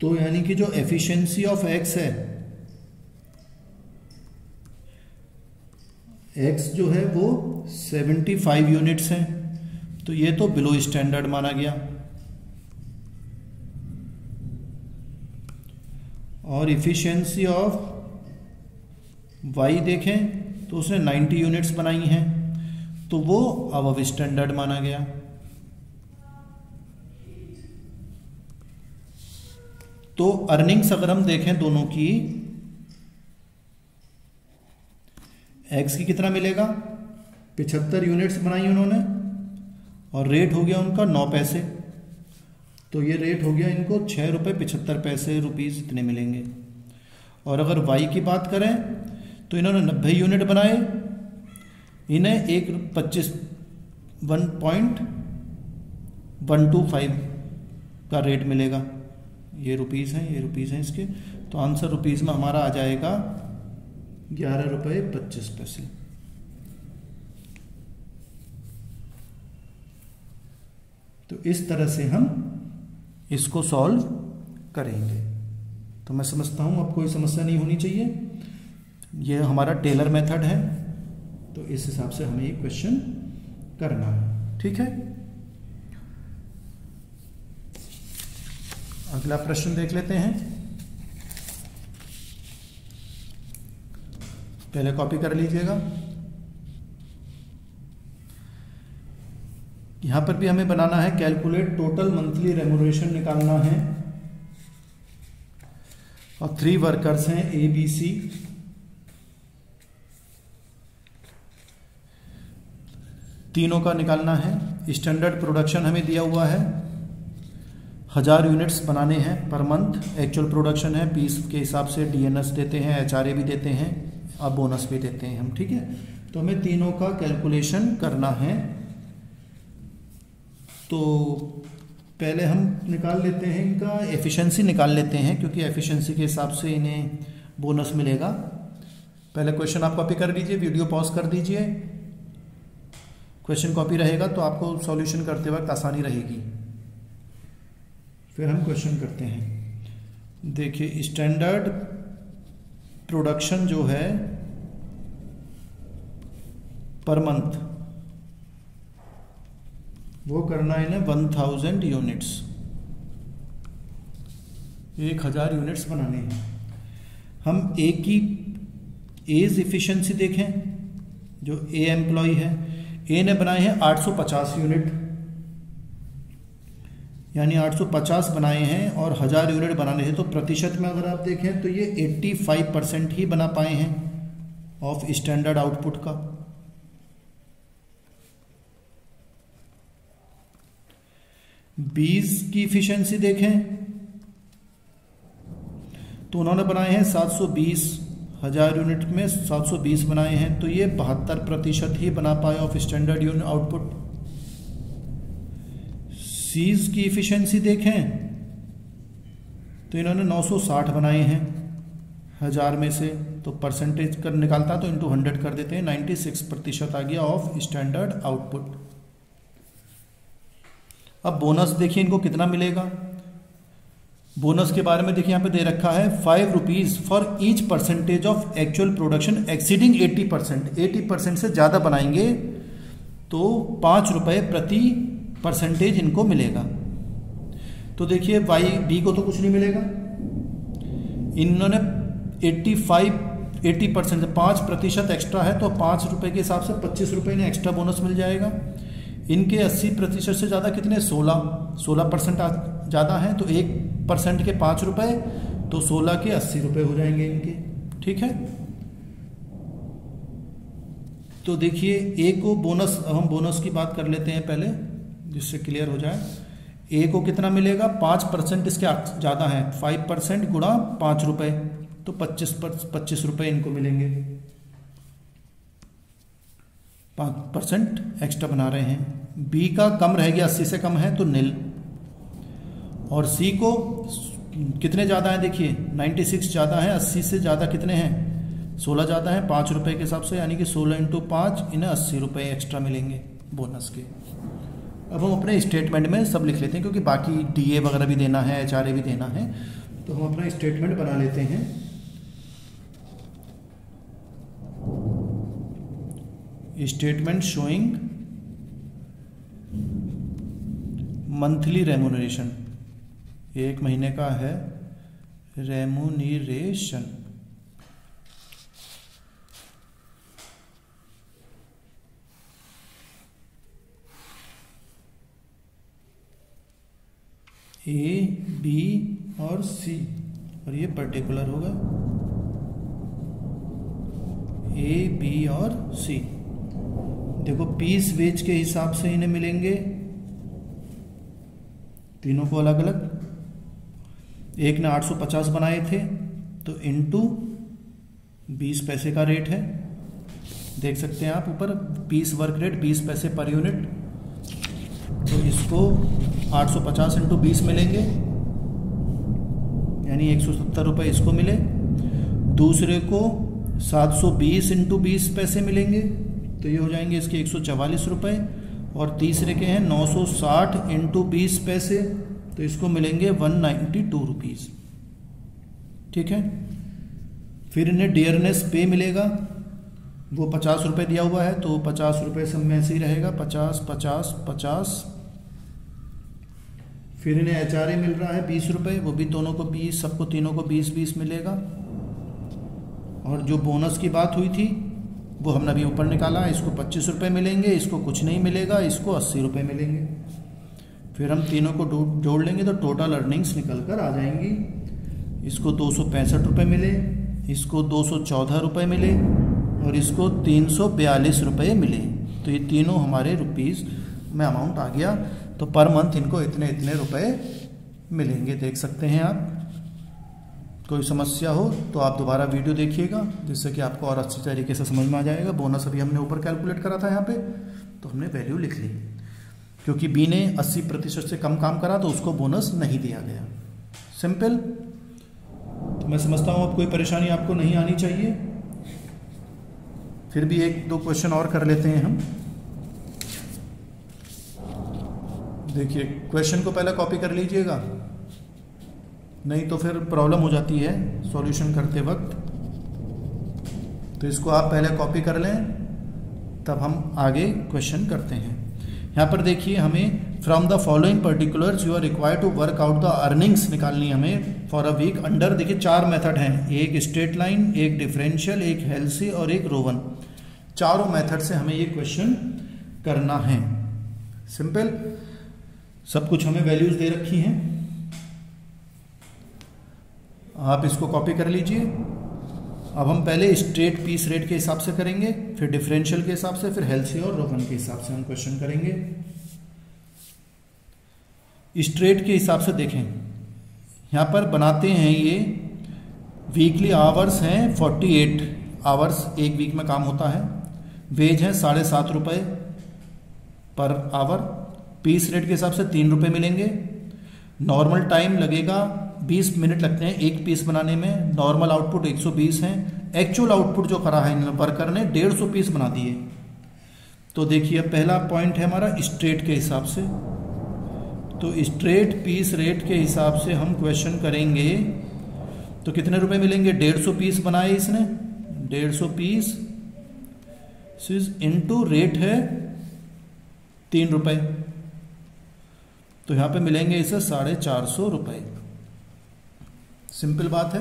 तो यानी कि जो एफिशिएंसी ऑफ एक्स है, एक्स जो है वो पचहत्तर यूनिट्स हैं, तो ये तो बिलो स्टैंडर्ड माना गया, और एफिशिएंसी ऑफ वाई देखें तो उसने नब्बे यूनिट्स बनाई हैं, तो वो अबव स्टैंडर्ड माना गया। तो अर्निंग्स अगर हम देखें दोनों की, एक्स की कितना मिलेगा, पचहत्तर यूनिट्स बनाई उन्होंने, और रेट हो गया उनका नौ पैसे, तो ये रेट हो गया इनको छः रुपये पचहत्तर पैसे रुपीज़ इतने मिलेंगे। और अगर वाई की बात करें तो इन्होंने नब्बे यूनिट बनाए, इन्हें एक पच्चीस one point one two five का रेट मिलेगा, ये रुपीज़ हैं, ये रुपीज़ हैं इसके, तो आंसर रुपीज़ में हमारा आ जाएगा ग्यारह रुपये पच्चीस पैसे। तो इस तरह से हम इसको सॉल्व करेंगे। तो मैं समझता हूँ आपको ये समस्या नहीं होनी चाहिए, ये हमारा टेलर मेथड है, तो इस हिसाब से हमें ये क्वेश्चन करना है, ठीक है। अगला प्रश्न देख लेते हैं, पहले कॉपी कर लीजिएगा। यहां पर भी हमें बनाना है कैलकुलेट टोटल मंथली रेम्यूनरेशन निकालना है, और थ्री वर्कर्स हैं ए बी सी, तीनों का निकालना है। स्टैंडर्ड प्रोडक्शन हमें दिया हुआ है, हज़ार यूनिट्स बनाने हैं पर मंथ, एक्चुअल प्रोडक्शन है, पीस के हिसाब से डीएनएस देते हैं, एचआरए भी देते हैं, अब बोनस भी देते हैं हम, ठीक है। तो हमें तीनों का कैलकुलेशन करना है, तो पहले हम निकाल लेते हैं इनका एफिशिएंसी निकाल लेते हैं, क्योंकि एफिशिएंसी के हिसाब से इन्हें बोनस मिलेगा। पहले क्वेश्चन आप कॉपी कर लीजिए, वीडियो पॉज कर दीजिए, क्वेश्चन कॉपी रहेगा तो आपको सॉल्यूशन करते वक्त आसानी रहेगी। फिर हम क्वेश्चन करते हैं, देखिए स्टैंडर्ड प्रोडक्शन जो है पर मंथ वो करना है ना वन थाउजेंड यूनिट्स, एक हज़ार यूनिट्स बनाने हैं। हम ए की एज एफिशिएंसी देखें, जो ए एम्प्लॉय है, ए ने बनाए हैं आठ सौ पचास यूनिट, यानी आठ सौ पचास बनाए हैं, और हज़ार यूनिट बनाने हैं, तो प्रतिशत में अगर आप देखें तो ये पचासी परसेंट ही बना पाए हैं ऑफ स्टैंडर्ड आउटपुट का। बीस की इफिशिएंसी देखें तो उन्होंने बनाए हैं सात सौ बीस हजार यूनिट में सात सौ बीस बनाए हैं, तो ये बहत्तर प्रतिशत ही बना पाए ऑफ स्टैंडर्ड यूनिट आउटपुट। सीज की इफिशिएंसी देखें तो इन्होंने नौ सौ साठ बनाए हैं हजार में से, तो परसेंटेज कर निकालता तो इनटू हंड्रेड कर देते हैं, छियानवे प्रतिशत आ गया ऑफ स्टैंडर्ड आउटपुट। अब बोनस देखिए इनको कितना मिलेगा। बोनस के बारे में देखिए यहाँ पे दे रखा है five rupees for each percentage of actual production exceeding अस्सी परसेंट। अस्सी परसेंट से ज़्यादा बनाएंगे तो पाँच रुपये प्रति परसेंटेज इनको मिलेगा। तो देखिए वाई बी को तो कुछ नहीं मिलेगा, इन्होंने पचासी, अस्सी परसेंट पाँच प्रतिशत एक्स्ट्रा है तो पाँच रुपये के हिसाब से पच्चीस रुपये इन्हें एक्स्ट्रा बोनस मिल जाएगा। इनके अस्सी प्रतिशत से ज़्यादा कितने सोलह सोलह परसेंट ज़्यादा हैं, तो एक परसेंट के पाँच रुपये तो सोलह के अस्सी रुपये हो जाएंगे इनके, ठीक है। तो देखिए ए को बोनस, हम बोनस की बात कर लेते हैं पहले जिससे क्लियर हो जाए। ए को कितना मिलेगा, पाँच परसेंट इसके ज़्यादा हैं, फाइव परसेंट गुणा पाँच रुपये तो पच्चीस पच्चीस रुपये इनको मिलेंगे, पाँच परसेंट एक्स्ट्रा बना रहे हैं। बी का कम रह गया, अस्सी से कम है तो नील। और सी को कितने ज़्यादा हैं देखिए, छियानवे ज़्यादा हैं, अस्सी से ज़्यादा कितने हैं, सोलह ज़्यादा हैं पाँच रुपये के हिसाब से, यानी कि सोलह इंटू पाँच, इन्हें अस्सी रुपये एक्स्ट्रा मिलेंगे बोनस के। अब हम अपने स्टेटमेंट में सब लिख लेते हैं क्योंकि बाकी डीए वगैरह भी देना है, एचआरए भी देना है, तो हम अपना स्टेटमेंट बना लेते हैं। स्टेटमेंट शोइंग मंथली रेम्यूनरेशन, एक महीने का है रेम्यूनरेशन। ए बी और सी, और ये पर्टिकुलर होगा ए बी और सी। देखो पीस वेज के हिसाब से इन्हें मिलेंगे, तीनों को अलग अलग। एक ने आठ सौ पचास बनाए थे तो इनटू बीस पैसे का रेट है, देख सकते हैं आप ऊपर पीस वर्क रेट बीस पैसे पर यूनिट, तो इसको आठ सौ पचास इंटू बीस मिलेंगे यानी एक सौ सत्तर रुपये इसको मिले। दूसरे को सात सौ बीस इंटू बीस पैसे मिलेंगे तो ये हो जाएंगे इसके एक सौ चवालीस रुपये। और तीसरे के हैं नौ सौ साठ इंटू बीस पैसे तो इसको मिलेंगे एक सौ बानवे रुपीस, ठीक है। फिर इन्हें डियरनेस पे मिलेगा, वो पचास रुपये दिया हुआ है तो पचास रुपये सब में ऐसे ही रहेगा, पचास पचास पचास। फिर इन्हें एचआरए मिल रहा है बीस रुपये, वो भी दोनों को बीस, सबको तीनों को बीस बीस मिलेगा। और जो बोनस की बात हुई थी वो हमने अभी ऊपर निकाला, इसको पच्चीस रुपये मिलेंगे, इसको कुछ नहीं मिलेगा, इसको अस्सी रुपये मिलेंगे। फिर हम तीनों को जोड़ लेंगे तो टोटल अर्निंग्स निकल कर आ जाएंगी। इसको दो सौ पैंसठ रुपये मिले, इसको दो सौ चौदह रुपये मिले और इसको तीन सौ बयालीस रुपये मिले, तो ये तीनों हमारे रुपीज़ में अमाउंट आ गया। तो पर मंथ इनको इतने इतने रुपये मिलेंगे, देख सकते हैं आप। कोई समस्या हो तो आप दोबारा वीडियो देखिएगा जिससे कि आपको और अच्छी तरीके से समझ में आ जाएगा। बोनस अभी हमने ऊपर कैलकुलेट करा था, यहाँ पे तो हमने वैल्यू लिख ली क्योंकि बी ने अस्सी प्रतिशत से कम काम करा तो उसको बोनस नहीं दिया गया। सिंपल। तो मैं समझता हूँ अब कोई परेशानी आपको नहीं आनी चाहिए। फिर भी एक दो क्वेश्चन और कर लेते हैं हम। देखिए क्वेश्चन को पहले कॉपी कर लीजिएगा, नहीं तो फिर प्रॉब्लम हो जाती है सॉल्यूशन करते वक्त, तो इसको आप पहले कॉपी कर लें तब हम आगे क्वेश्चन करते हैं। यहाँ पर देखिए हमें from the following particulars you are required to work out the earnings निकालनी हमें फॉर अ वीक अंडर। देखिए चार मेथड हैं, एक स्ट्रेट लाइन, एक डिफरेंशियल, एक हेल्सी और एक रोवन। चारों मेथड से हमें ये क्वेश्चन करना है। सिंपल, सब कुछ हमें वैल्यूज दे रखी हैं, आप इसको कॉपी कर लीजिए। अब हम पहले स्ट्रेट पीस रेट के हिसाब से करेंगे, फिर डिफरेंशियल के हिसाब से, फिर हेल्सी और रोवन के हिसाब से हम क्वेश्चन करेंगे। स्ट्रेट के हिसाब से देखें, यहाँ पर बनाते हैं ये वीकली आवर्स हैं अड़तालीस आवर्स एक वीक में काम होता है, वेज है साढ़े सात रुपये पर आवर, पीस रेट के हिसाब से तीन रुपये मिलेंगे, नॉर्मल टाइम लगेगा बीस मिनट लगते हैं एक पीस बनाने में, नॉर्मल आउटपुट एक सौ बीस हैं, एक्चुअल आउटपुट जो करा है इन वर्कर ने डेढ़ सौ पीस बना दिए। तो देखिए पहला पॉइंट है हमारा स्ट्रेट के हिसाब से, तो स्ट्रेट पीस रेट के हिसाब से हम क्वेश्चन करेंगे तो कितने रुपए मिलेंगे, डेढ़ सौ पीस बनाए इसने, डेढ़ सौ पीस इनटू रेट है तीन रुपए, तो यहाँ पे मिलेंगे इसे साढ़े चार सौ रुपए। सिंपल बात है,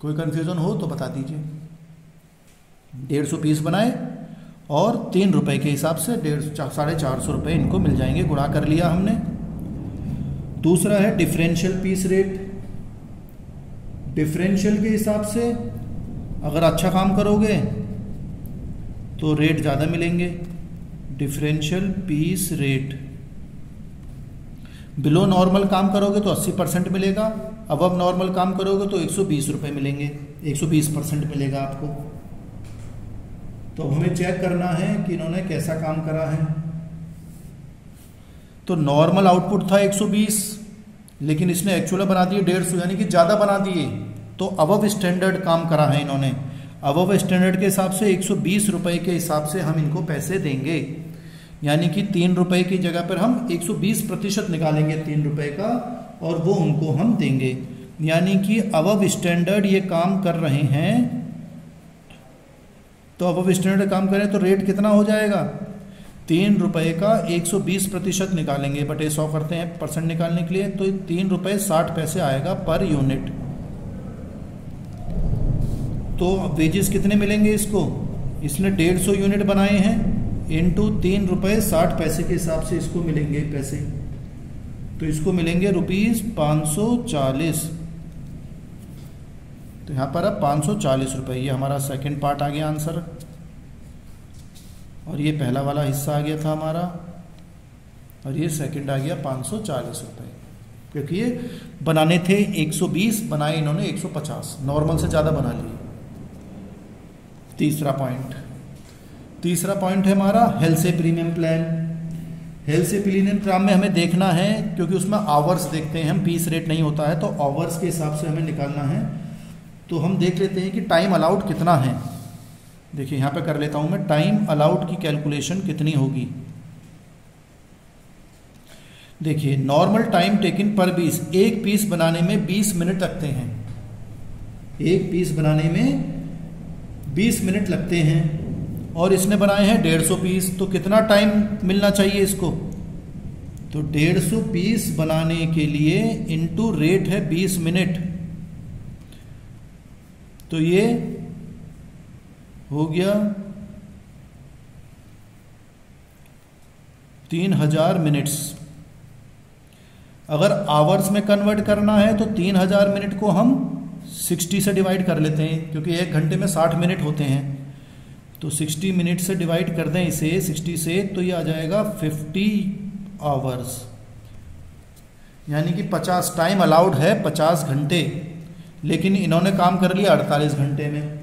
कोई कंफ्यूजन हो तो बता दीजिए। डेढ़ सौ पीस बनाए और तीन रुपए के हिसाब से डेढ़ साढ़े चार सौ रुपये इनको मिल जाएंगे, गुणा कर लिया हमने। दूसरा है डिफरेंशियल पीस रेट, डिफरेंशियल के हिसाब से अगर अच्छा काम करोगे तो रेट ज़्यादा मिलेंगे। Differential piece rate below normal काम करोगे तो अस्सी परसेंट मिलेगा, अबव नॉर्मल काम करोगे तो एक सौ बीस रुपए मिलेंगे, एक सौ बीस परसेंट मिलेगा आपको। तो हमें चेक करना है कि इन्होंने कैसा काम करा है। तो नॉर्मल आउटपुट था एक सौ बीस, लेकिन इसने एक्चुअल बना दिए डेढ़ सौ, यानी कि ज़्यादा बना दिए, तो अबव स्टैंडर्ड काम करा है इन्होंने। अबव स्टैंडर्ड के हिसाब से एक सौ बीस रुपए के हिसाब से हम इनको पैसे देंगे, यानी कि तीन रुपए की जगह पर हम एक सौ बीस प्रतिशत निकालेंगे तीन रुपए का और वो उनको हम देंगे, यानी कि अबव स्टैंडर्ड ये काम कर रहे हैं। तो अबव स्टैंडर्ड काम करें तो रेट कितना हो जाएगा, तीन रुपये का एक सौ बीस प्रतिशत निकालेंगे, बटे सौ करते हैं परसेंट निकालने के लिए, तो तीन रुपये साठ पैसे आएगा पर यूनिट। तो वेजेस कितने मिलेंगे इसको, इसने डेढ़ सौ यूनिट बनाए हैं, इनटू तीन रुपये साठ पैसे के हिसाब से इसको मिलेंगे पैसे, तो इसको मिलेंगे रुपीज़ पाँच सौ चालीस। तो यहाँ पर अब पाँच सौ चालीस रुपये, ये हमारा सेकेंड पार्ट आ गया आंसर, और ये पहला वाला हिस्सा आ गया था हमारा, और ये सेकंड आ गया पाँच सौ चालीस रुपये, क्योंकि ये बनाने थे एक सौ बीस, बनाए इन्होंने एक सौ पचास, नॉर्मल से ज़्यादा बना लिए। तीसरा पॉइंट तीसरा पॉइंट है हमारा Halsey premium plan. Halsey premium plan में हमें देखना है, क्योंकि उसमें आवर्स देखते हैं हम, पीस रेट नहीं होता है, तो आवर्स के हिसाब से हमें निकालना है। तो हम देख लेते हैं कि टाइम अलाउड कितना है। देखिए यहाँ पे कर लेता हूँ मैं, टाइम अलाउड की कैलकुलेशन कितनी होगी। देखिए normal time taken per piece, एक पीस बनाने में बीस मिनट लगते हैं, एक पीस बनाने में बीस मिनट लगते हैं, और इसने बनाए हैं डेढ़ सौ पीस, तो कितना टाइम मिलना चाहिए इसको, तो डेढ़ सौ पीस बनाने के लिए इनटू रेट है बीस मिनट, तो ये हो गया तीन हजार मिनट्स। अगर आवर्स में कन्वर्ट करना है तो तीन हजार मिनट को हम साठ से डिवाइड कर लेते हैं, क्योंकि एक घंटे में साठ मिनट होते हैं, तो साठ मिनट से डिवाइड कर दें इसे साठ से, तो ये आ जाएगा पचास आवर्स, यानी कि पचास टाइम अलाउड है, पचास घंटे, लेकिन इन्होंने काम कर लिया अड़तालीस घंटे में,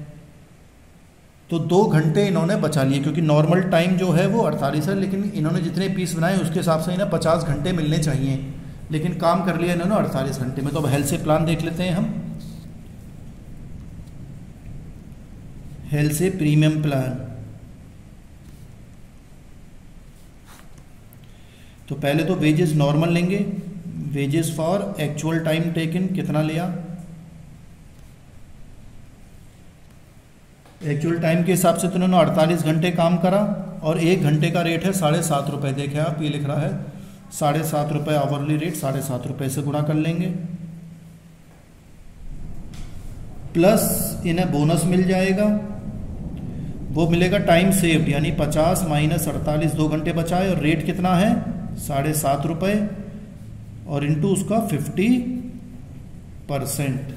तो दो घंटे इन्होंने बचा लिए, क्योंकि नॉर्मल टाइम जो है वो अड़तालीस है, लेकिन इन्होंने जितने पीस बनाए उसके हिसाब से इन्हें पचास घंटे मिलने चाहिए, लेकिन काम कर लिया इन्होंने अड़तालीस घंटे में। तो अब हेल्से प्लान देख लेते हैं हम, हेल्से प्रीमियम प्लान। तो पहले तो वेजेस नॉर्मल लेंगे, wages for actual time taken कितना लिया, एक्चुअल टाइम के हिसाब से तो उन्होंने अड़तालीस घंटे काम करा, और एक घंटे का रेट है साढ़े सात रुपये, देखें आप ये लिख रहा है साढ़े सात रुपये आवरली रेट, साढ़े सात रुपये से गुणा कर लेंगे, प्लस इन्हें बोनस मिल जाएगा, वो मिलेगा टाइम सेव्ड, यानी पचास माइनस अड़तालीस, दो घंटे बचाए, और रेट कितना है साढ़े सात रुपये, और इंटू उसका फिफ्टी परसेंट।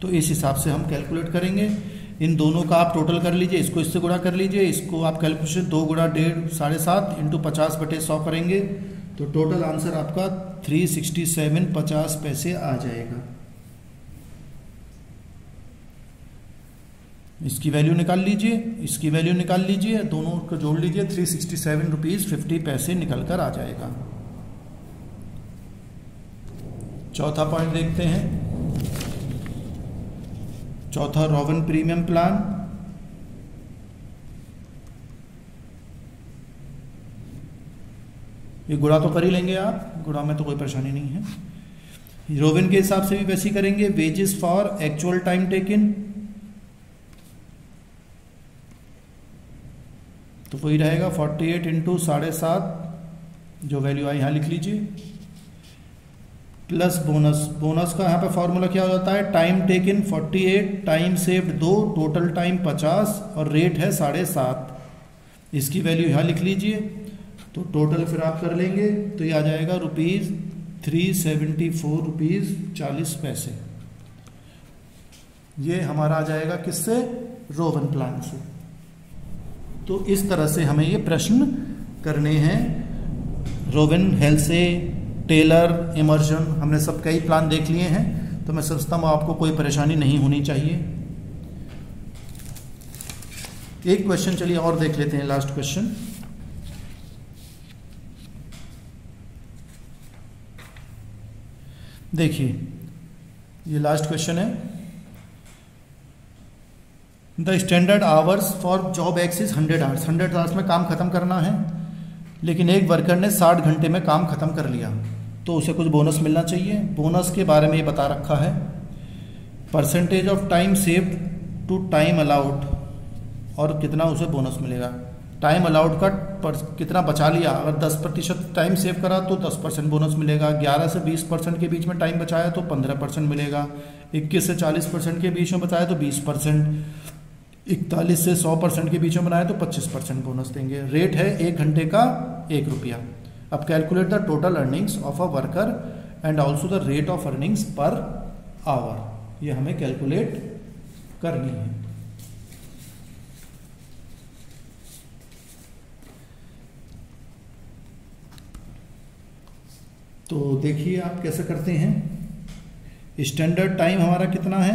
तो इस हिसाब से हम कैलकुलेट करेंगे, इन दोनों का आप टोटल कर लीजिए, इसको इससे गुणा कर लीजिए, इसको आप कैलकुलेशन दो गुणा डेढ़ साढ़े सात इंटू पचास बटे सौ करेंगे तो टोटल आंसर आपका थ्री सिक्सटी सेवन पचास पैसे आ जाएगा। इसकी वैल्यू निकाल लीजिए, इसकी वैल्यू निकाल लीजिए, दोनों को जोड़ लीजिए, three sixty seven rupees fifty पैसे निकल कर आ जाएगा। चौथा पॉइंट देखते हैं। चौथा रोवन प्रीमियम प्लान, ये गुणा तो कर ही लेंगे आप, गुणा में तो कोई परेशानी नहीं है। रोवन के हिसाब से भी वैसे ही करेंगे। Wages for actual time taken, तो वही रहेगा फोर्टी एट इंटू साढ़े सात, जो वैल्यू आई यहाँ लिख लीजिए, प्लस बोनस। बोनस का यहाँ पे फॉर्मूला क्या हो जाता है, time taken forty eight, time saved दो, टोटल टाइम पचास और रेट है साढ़े सात। इसकी वैल्यू यहाँ लिख लीजिए, तो टोटल फिर आप कर लेंगे, तो ये आ जाएगा rupees three seventy four rupees चालीस पैसे। ये हमारा आ जाएगा किससे, रोवन प्लान से। तो इस तरह से हमें ये प्रश्न करने हैं। रोवन, हेल्से, टेलर, इमर्शन, हमने सब कई प्लान देख लिए हैं, तो मैं समझता हूँ आपको कोई परेशानी नहीं होनी चाहिए। एक क्वेश्चन चलिए और देख लेते हैं, लास्ट क्वेश्चन। देखिए ये लास्ट क्वेश्चन है। The standard hours for job x is hundred hours. Hundred hours में काम खत्म करना है, लेकिन एक वर्कर ने साठ घंटे में काम खत्म कर लिया, तो उसे कुछ बोनस मिलना चाहिए। बोनस के बारे में ये बता रखा है, percentage of time saved to time allowed, और कितना उसे बोनस मिलेगा। टाइम अलाउड का पर, कितना बचा लिया, अगर दस प्रतिशत टाइम सेव करा तो दस परसेंट बोनस मिलेगा, ग्यारह से बीस परसेंट के बीच में टाइम बचाया तो पंद्रह परसेंट मिलेगा, इक्कीस से चालीस परसेंट के बीच में बचाया तो बीस परसेंट, इकतालीस से सौ परसेंट के बीच में बनाए तो पच्चीस परसेंट बोनस देंगे। रेट है एक घंटे का एक रुपया। अब calculate the total earnings of a worker and also the rate of earnings per hour, ये हमें कैलकुलेट करनी है। तो देखिए आप कैसे करते हैं। स्टैंडर्ड टाइम हमारा कितना है,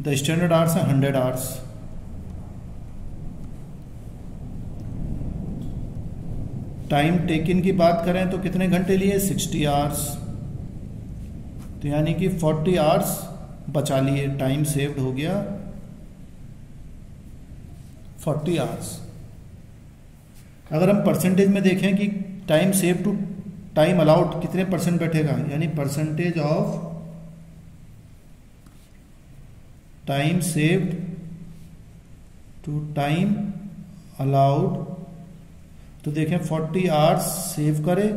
द स्टैंडर्ड आवर्स है हंड्रेड आवर्स, टाइम टेकन की बात करें तो कितने घंटे लिए, सिक्सटी आवर्स, तो यानी कि फोर्टी आवर्स बचा लिए, टाइम सेव्ड हो गया फोर्टी आवर्स। अगर हम परसेंटेज में देखें कि time save to time allowed कितने परसेंट बैठेगा, यानी percentage of time saved to time allowed, तो देखें फोर्टी आवर्स सेव करें,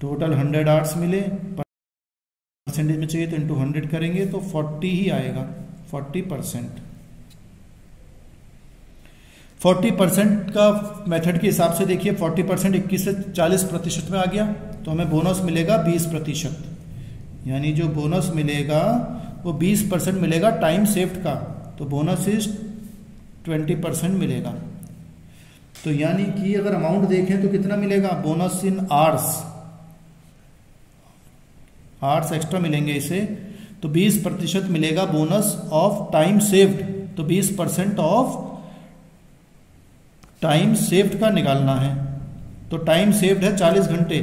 टोटल हंड्रेड आवर्स मिले, परसेंटेज में चाहिए तो इंटू हंड्रेड करेंगे तो फोर्टी ही आएगा, फोर्टी परसेंट। फोर्टी परसेंट का मेथड के हिसाब से देखिए, फोर्टी परसेंट इक्कीस से चालीस प्रतिशत में आ गया, तो हमें बोनस मिलेगा बीस प्रतिशत, यानी जो बोनस मिलेगा वो बीस परसेंट मिलेगा टाइम सेव्ड का, तो बोनस इज ट्वेंटी परसेंट मिलेगा। तो यानी कि अगर अमाउंट देखें तो कितना मिलेगा, bonus in hours, hours extra मिलेंगे इसे, तो बीस प्रतिशत मिलेगा बोनस ऑफ टाइम सेव्ड, तो बीस परसेंट ऑफ टाइम सेव्ड का निकालना है, तो टाइम सेव्ड है चालीस घंटे,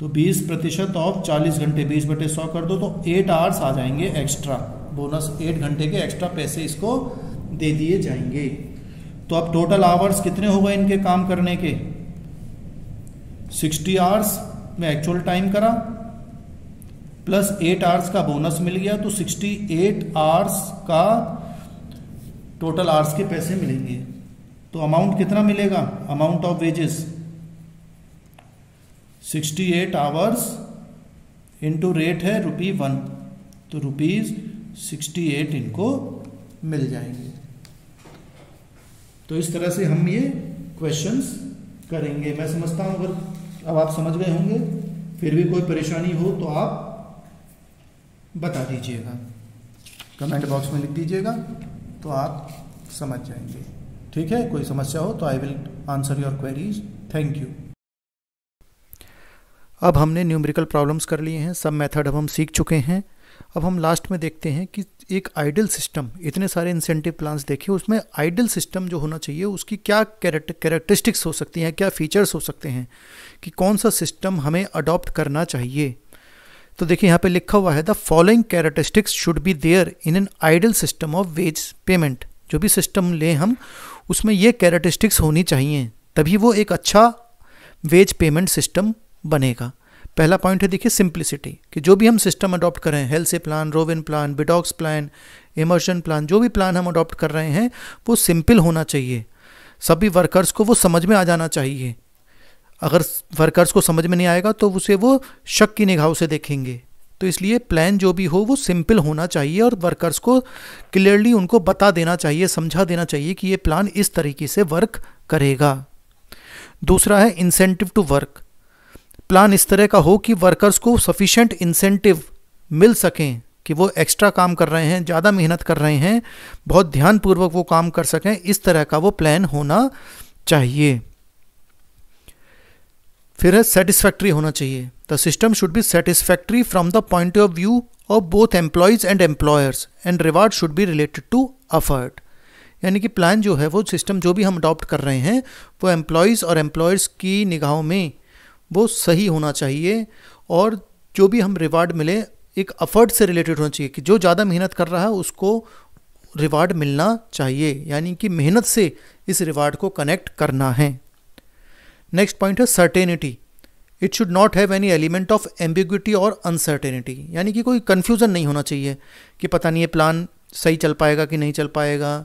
तो बीस प्रतिशत ऑफ चालीस घंटे, बीस बटे सौ कर दो तो एट आवर्स आ जाएंगे एक्स्ट्रा बोनस, एट घंटे के एक्स्ट्रा पैसे इसको दे दिए जाएंगे। तो अब टोटल आवर्स कितने हो गए इनके काम करने के, सिक्सटी आवर्स में एक्चुअल टाइम करा प्लस एट आवर्स का बोनस मिल गया, तो सिक्सटी एट आवर्स का टोटल आवर्स के पैसे मिलेंगे। तो अमाउंट कितना मिलेगा, amount of wages sixty eight hours into rate है रुपी वन, तो रुपीज सिक्सटी एट इनको मिल जाएंगे। तो इस तरह से हम ये क्वेश्चंस करेंगे। मैं समझता हूँ अगर अब आप समझ गए होंगे, फिर भी कोई परेशानी हो तो आप बता दीजिएगा, कमेंट बॉक्स में लिख दीजिएगा, तो आप समझ जाएंगे। ठीक है, कोई समस्या हो तो I will answer your queries. Thank you. अब हमने न्यूमेरिकल प्रॉब्लम्स कर लिए हैं, सब मेथड अब हम सीख चुके हैं। अब हम लास्ट में देखते हैं कि एक आइडियल सिस्टम, इतने सारे इंसेंटिव प्लान्स देखे, उसमें आइडियल सिस्टम जो होना चाहिए उसकी क्या कैरेक्टरिस्टिक्स हो सकती हैं, क्या फीचर्स हो सकते हैं, कि कौन सा सिस्टम हमें अडॉप्ट करना चाहिए। तो देखिए यहाँ पे लिखा हुआ है the following characteristics should be there in an ideal system of wage payment. जो भी सिस्टम लें हम, उसमें ये कैरेक्टरिस्टिक्स होनी चाहिए, तभी वो एक अच्छा वेज पेमेंट सिस्टम बनेगा। पहला पॉइंट है देखिए सिंप्लिसिटी, कि जो भी हम सिस्टम अडॉप्ट करें, Halsey plan, Rowan plan, Bedaux plan, Emerson plan, जो भी प्लान हम अडॉप्ट कर रहे हैं वो सिंपल होना चाहिए। सभी वर्कर्स को वो समझ में आ जाना चाहिए। अगर वर्कर्स को समझ में नहीं आएगा तो उसे वो शक की निगाहों से देखेंगे। तो इसलिए प्लान जो भी हो वो सिंपल होना चाहिए और वर्कर्स को क्लियरली उनको बता देना चाहिए, समझा देना चाहिए कि ये प्लान इस तरीके से वर्क करेगा। दूसरा है इंसेंटिव टू वर्क। प्लान इस तरह का हो कि वर्कर्स को सफिशेंट इंसेंटिव मिल सकें, कि वो एक्स्ट्रा काम कर रहे हैं, ज़्यादा मेहनत कर रहे हैं, बहुत ध्यानपूर्वक वो काम कर सकें, इस तरह का वो प्लान होना चाहिए। फिर है सेटिस्फैक्ट्री होना चाहिए। The system should be satisfactory from the point of view of both employees and employers and reward should be related to effort. यानी कि प्लान जो है वो, सिस्टम जो भी हम अडॉप्ट कर रहे हैं वो एम्प्लॉयज़ और एम्प्लॉयर्स की निगाहों में वो सही होना चाहिए, और जो भी हम रिवार्ड मिले एक एफर्ट से रिलेटेड होना चाहिए, कि जो ज़्यादा मेहनत कर रहा है उसको रिवार्ड मिलना चाहिए, यानी कि मेहनत से इस रिवार्ड को कनेक्ट करना है। नेक्स्ट पॉइंट है certainty. It should not have any element of ambiguity और अनसर्टेनिटी, यानी कि कोई कन्फ्यूज़न नहीं होना चाहिए कि पता नहीं ये प्लान सही चल पाएगा कि नहीं चल पाएगा,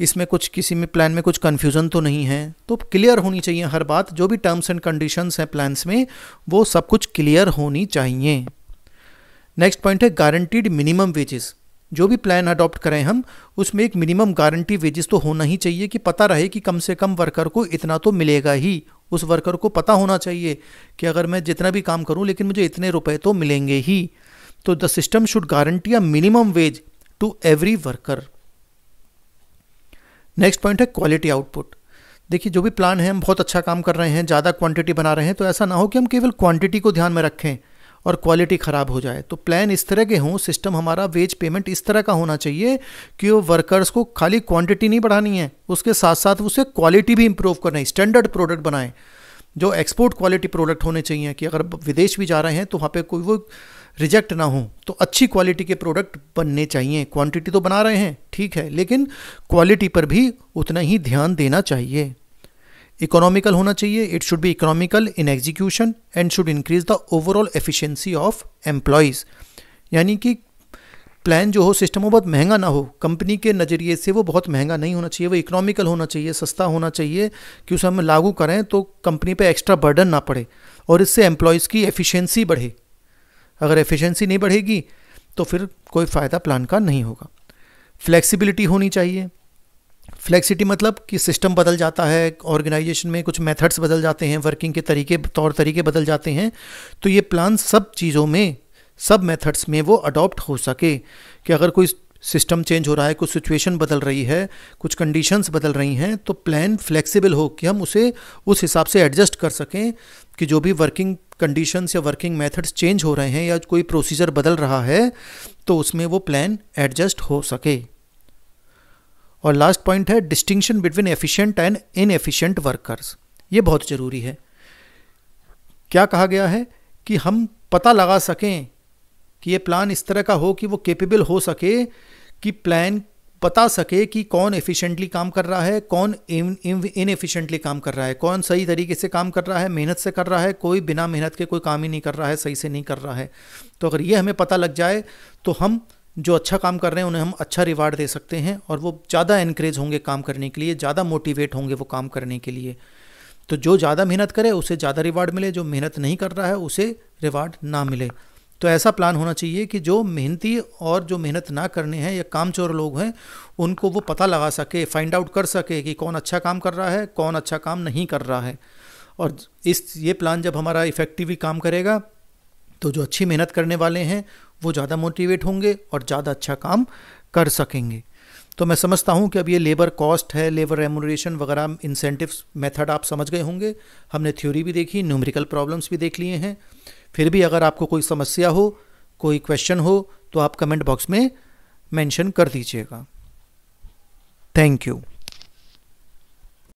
इसमें कुछ, किसी में प्लान में कुछ कन्फ्यूज़न तो नहीं है। तो क्लियर होनी चाहिए हर बात, जो भी टर्म्स एंड कंडीशंस हैं प्लान्स में वो सब कुछ क्लियर होनी चाहिए। नेक्स्ट पॉइंट है गारंटीड मिनिमम वेजेस। जो भी प्लान अडॉप्ट करें हम, उसमें एक मिनिमम गारंटी वेजेस तो होना ही चाहिए, कि पता रहे कि कम से कम वर्कर को इतना तो मिलेगा ही। उस वर्कर को पता होना चाहिए कि अगर मैं जितना भी काम करूं लेकिन मुझे इतने रुपए तो मिलेंगे ही। तो the system should guarantee a minimum wage to every worker. Next point है क्वालिटी आउटपुट। देखिए जो भी प्लान है, हम बहुत अच्छा काम कर रहे हैं, ज़्यादा क्वांटिटी बना रहे हैं, तो ऐसा ना हो कि हम केवल क्वांटिटी को ध्यान में रखें और क्वालिटी ख़राब हो जाए। तो प्लान इस तरह के हों, सिस्टम हमारा वेज पेमेंट इस तरह का होना चाहिए कि वो वर्कर्स को खाली क्वांटिटी नहीं बढ़ानी है, उसके साथ साथ उसे क्वालिटी भी इंप्रूव करना है, स्टैंडर्ड प्रोडक्ट बनाएं जो एक्सपोर्ट क्वालिटी प्रोडक्ट होने चाहिए, कि अगर विदेश भी जा रहे हैं तो वहाँ पे कोई वो रिजेक्ट ना हो। तो अच्छी क्वालिटी के प्रोडक्ट बनने चाहिए। क्वांटिटी तो बना रहे हैं ठीक है, लेकिन क्वालिटी पर भी उतना ही ध्यान देना चाहिए। इकोनॉमिकल होना चाहिए। It should be economical in execution and should increase the overall efficiency of employees. यानी कि प्लान जो हो, सिस्टम हो, बहुत महंगा ना हो, कंपनी के नज़रिए से वो बहुत महंगा नहीं होना चाहिए, वो इकोनॉमिकल होना चाहिए, सस्ता होना चाहिए, कि उसे हम लागू करें तो कंपनी पे एक्स्ट्रा बर्डन ना पड़े और इससे एम्प्लॉयज़ की एफिशिएंसी बढ़े। अगर एफिशिएंसी नहीं बढ़ेगी तो फिर कोई फ़ायदा प्लान का नहीं होगा। फ्लेक्सिबिलिटी होनी चाहिए। फ्लेक्सिटी मतलब कि सिस्टम बदल जाता है, ऑर्गेनाइजेशन में कुछ मेथड्स बदल जाते हैं, वर्किंग के तरीके, तौर तरीके बदल जाते हैं, तो ये प्लान सब चीज़ों में, सब मेथड्स में वो अडॉप्ट हो सके, कि अगर कोई सिस्टम चेंज हो रहा है, कुछ सिचुएशन बदल रही है, कुछ कंडीशंस बदल रही हैं, तो प्लान फ्लेक्सिबल हो कि हम उसे उस हिसाब से एडजस्ट कर सकें, कि जो भी वर्किंग कंडीशंस या वर्किंग मेथड्स चेंज हो रहे हैं या कोई प्रोसीजर बदल रहा है तो उसमें वो प्लान एडजस्ट हो सके। और लास्ट पॉइंट है distinction between efficient and inefficient workers. ये बहुत ज़रूरी है। क्या कहा गया है कि हम पता लगा सकें कि ये प्लान इस तरह का हो कि वो कैपेबल हो सके, कि प्लान बता सके कि कौन एफिशिएंटली काम कर रहा है, कौन इनएफिशिएंटली काम कर रहा है, कौन सही तरीके से काम कर रहा है, मेहनत से कर रहा है, कोई बिना मेहनत के कोई काम ही नहीं कर रहा है, सही से नहीं कर रहा है। तो अगर ये हमें पता लग जाए तो हम जो अच्छा काम कर रहे हैं उन्हें हम अच्छा रिवार्ड दे सकते हैं, और वो ज़्यादा एनकरेज होंगे काम करने के लिए, ज़्यादा मोटिवेट होंगे वो काम करने के लिए। तो जो ज़्यादा मेहनत करे उसे ज़्यादा रिवार्ड मिले, जो मेहनत नहीं कर रहा है उसे रिवार्ड ना मिले। तो ऐसा प्लान होना चाहिए कि जो मेहनती और जो मेहनत ना करने हैं या कामचोर लोग हैं, उनको वो पता लगा सके, फाइंड आउट कर सके कि कौन अच्छा काम कर रहा है, कौन अच्छा काम नहीं कर रहा है। और इस ये प्लान जब हमारा इफ़ेक्टिवली काम करेगा तो जो अच्छी मेहनत करने वाले हैं वो ज़्यादा मोटिवेट होंगे और ज़्यादा अच्छा काम कर सकेंगे। तो मैं समझता हूं कि अब ये लेबर कॉस्ट है, लेबर रेम्यूनरेशन वगैरह इंसेंटिव्स मेथड आप समझ गए होंगे। हमने थ्योरी भी देखी, न्यूमेरिकल प्रॉब्लम्स भी देख लिए हैं। फिर भी अगर आपको कोई समस्या हो, कोई क्वेश्चन हो तो आप कमेंट बॉक्स में मेंशन कर दीजिएगा। Thank you.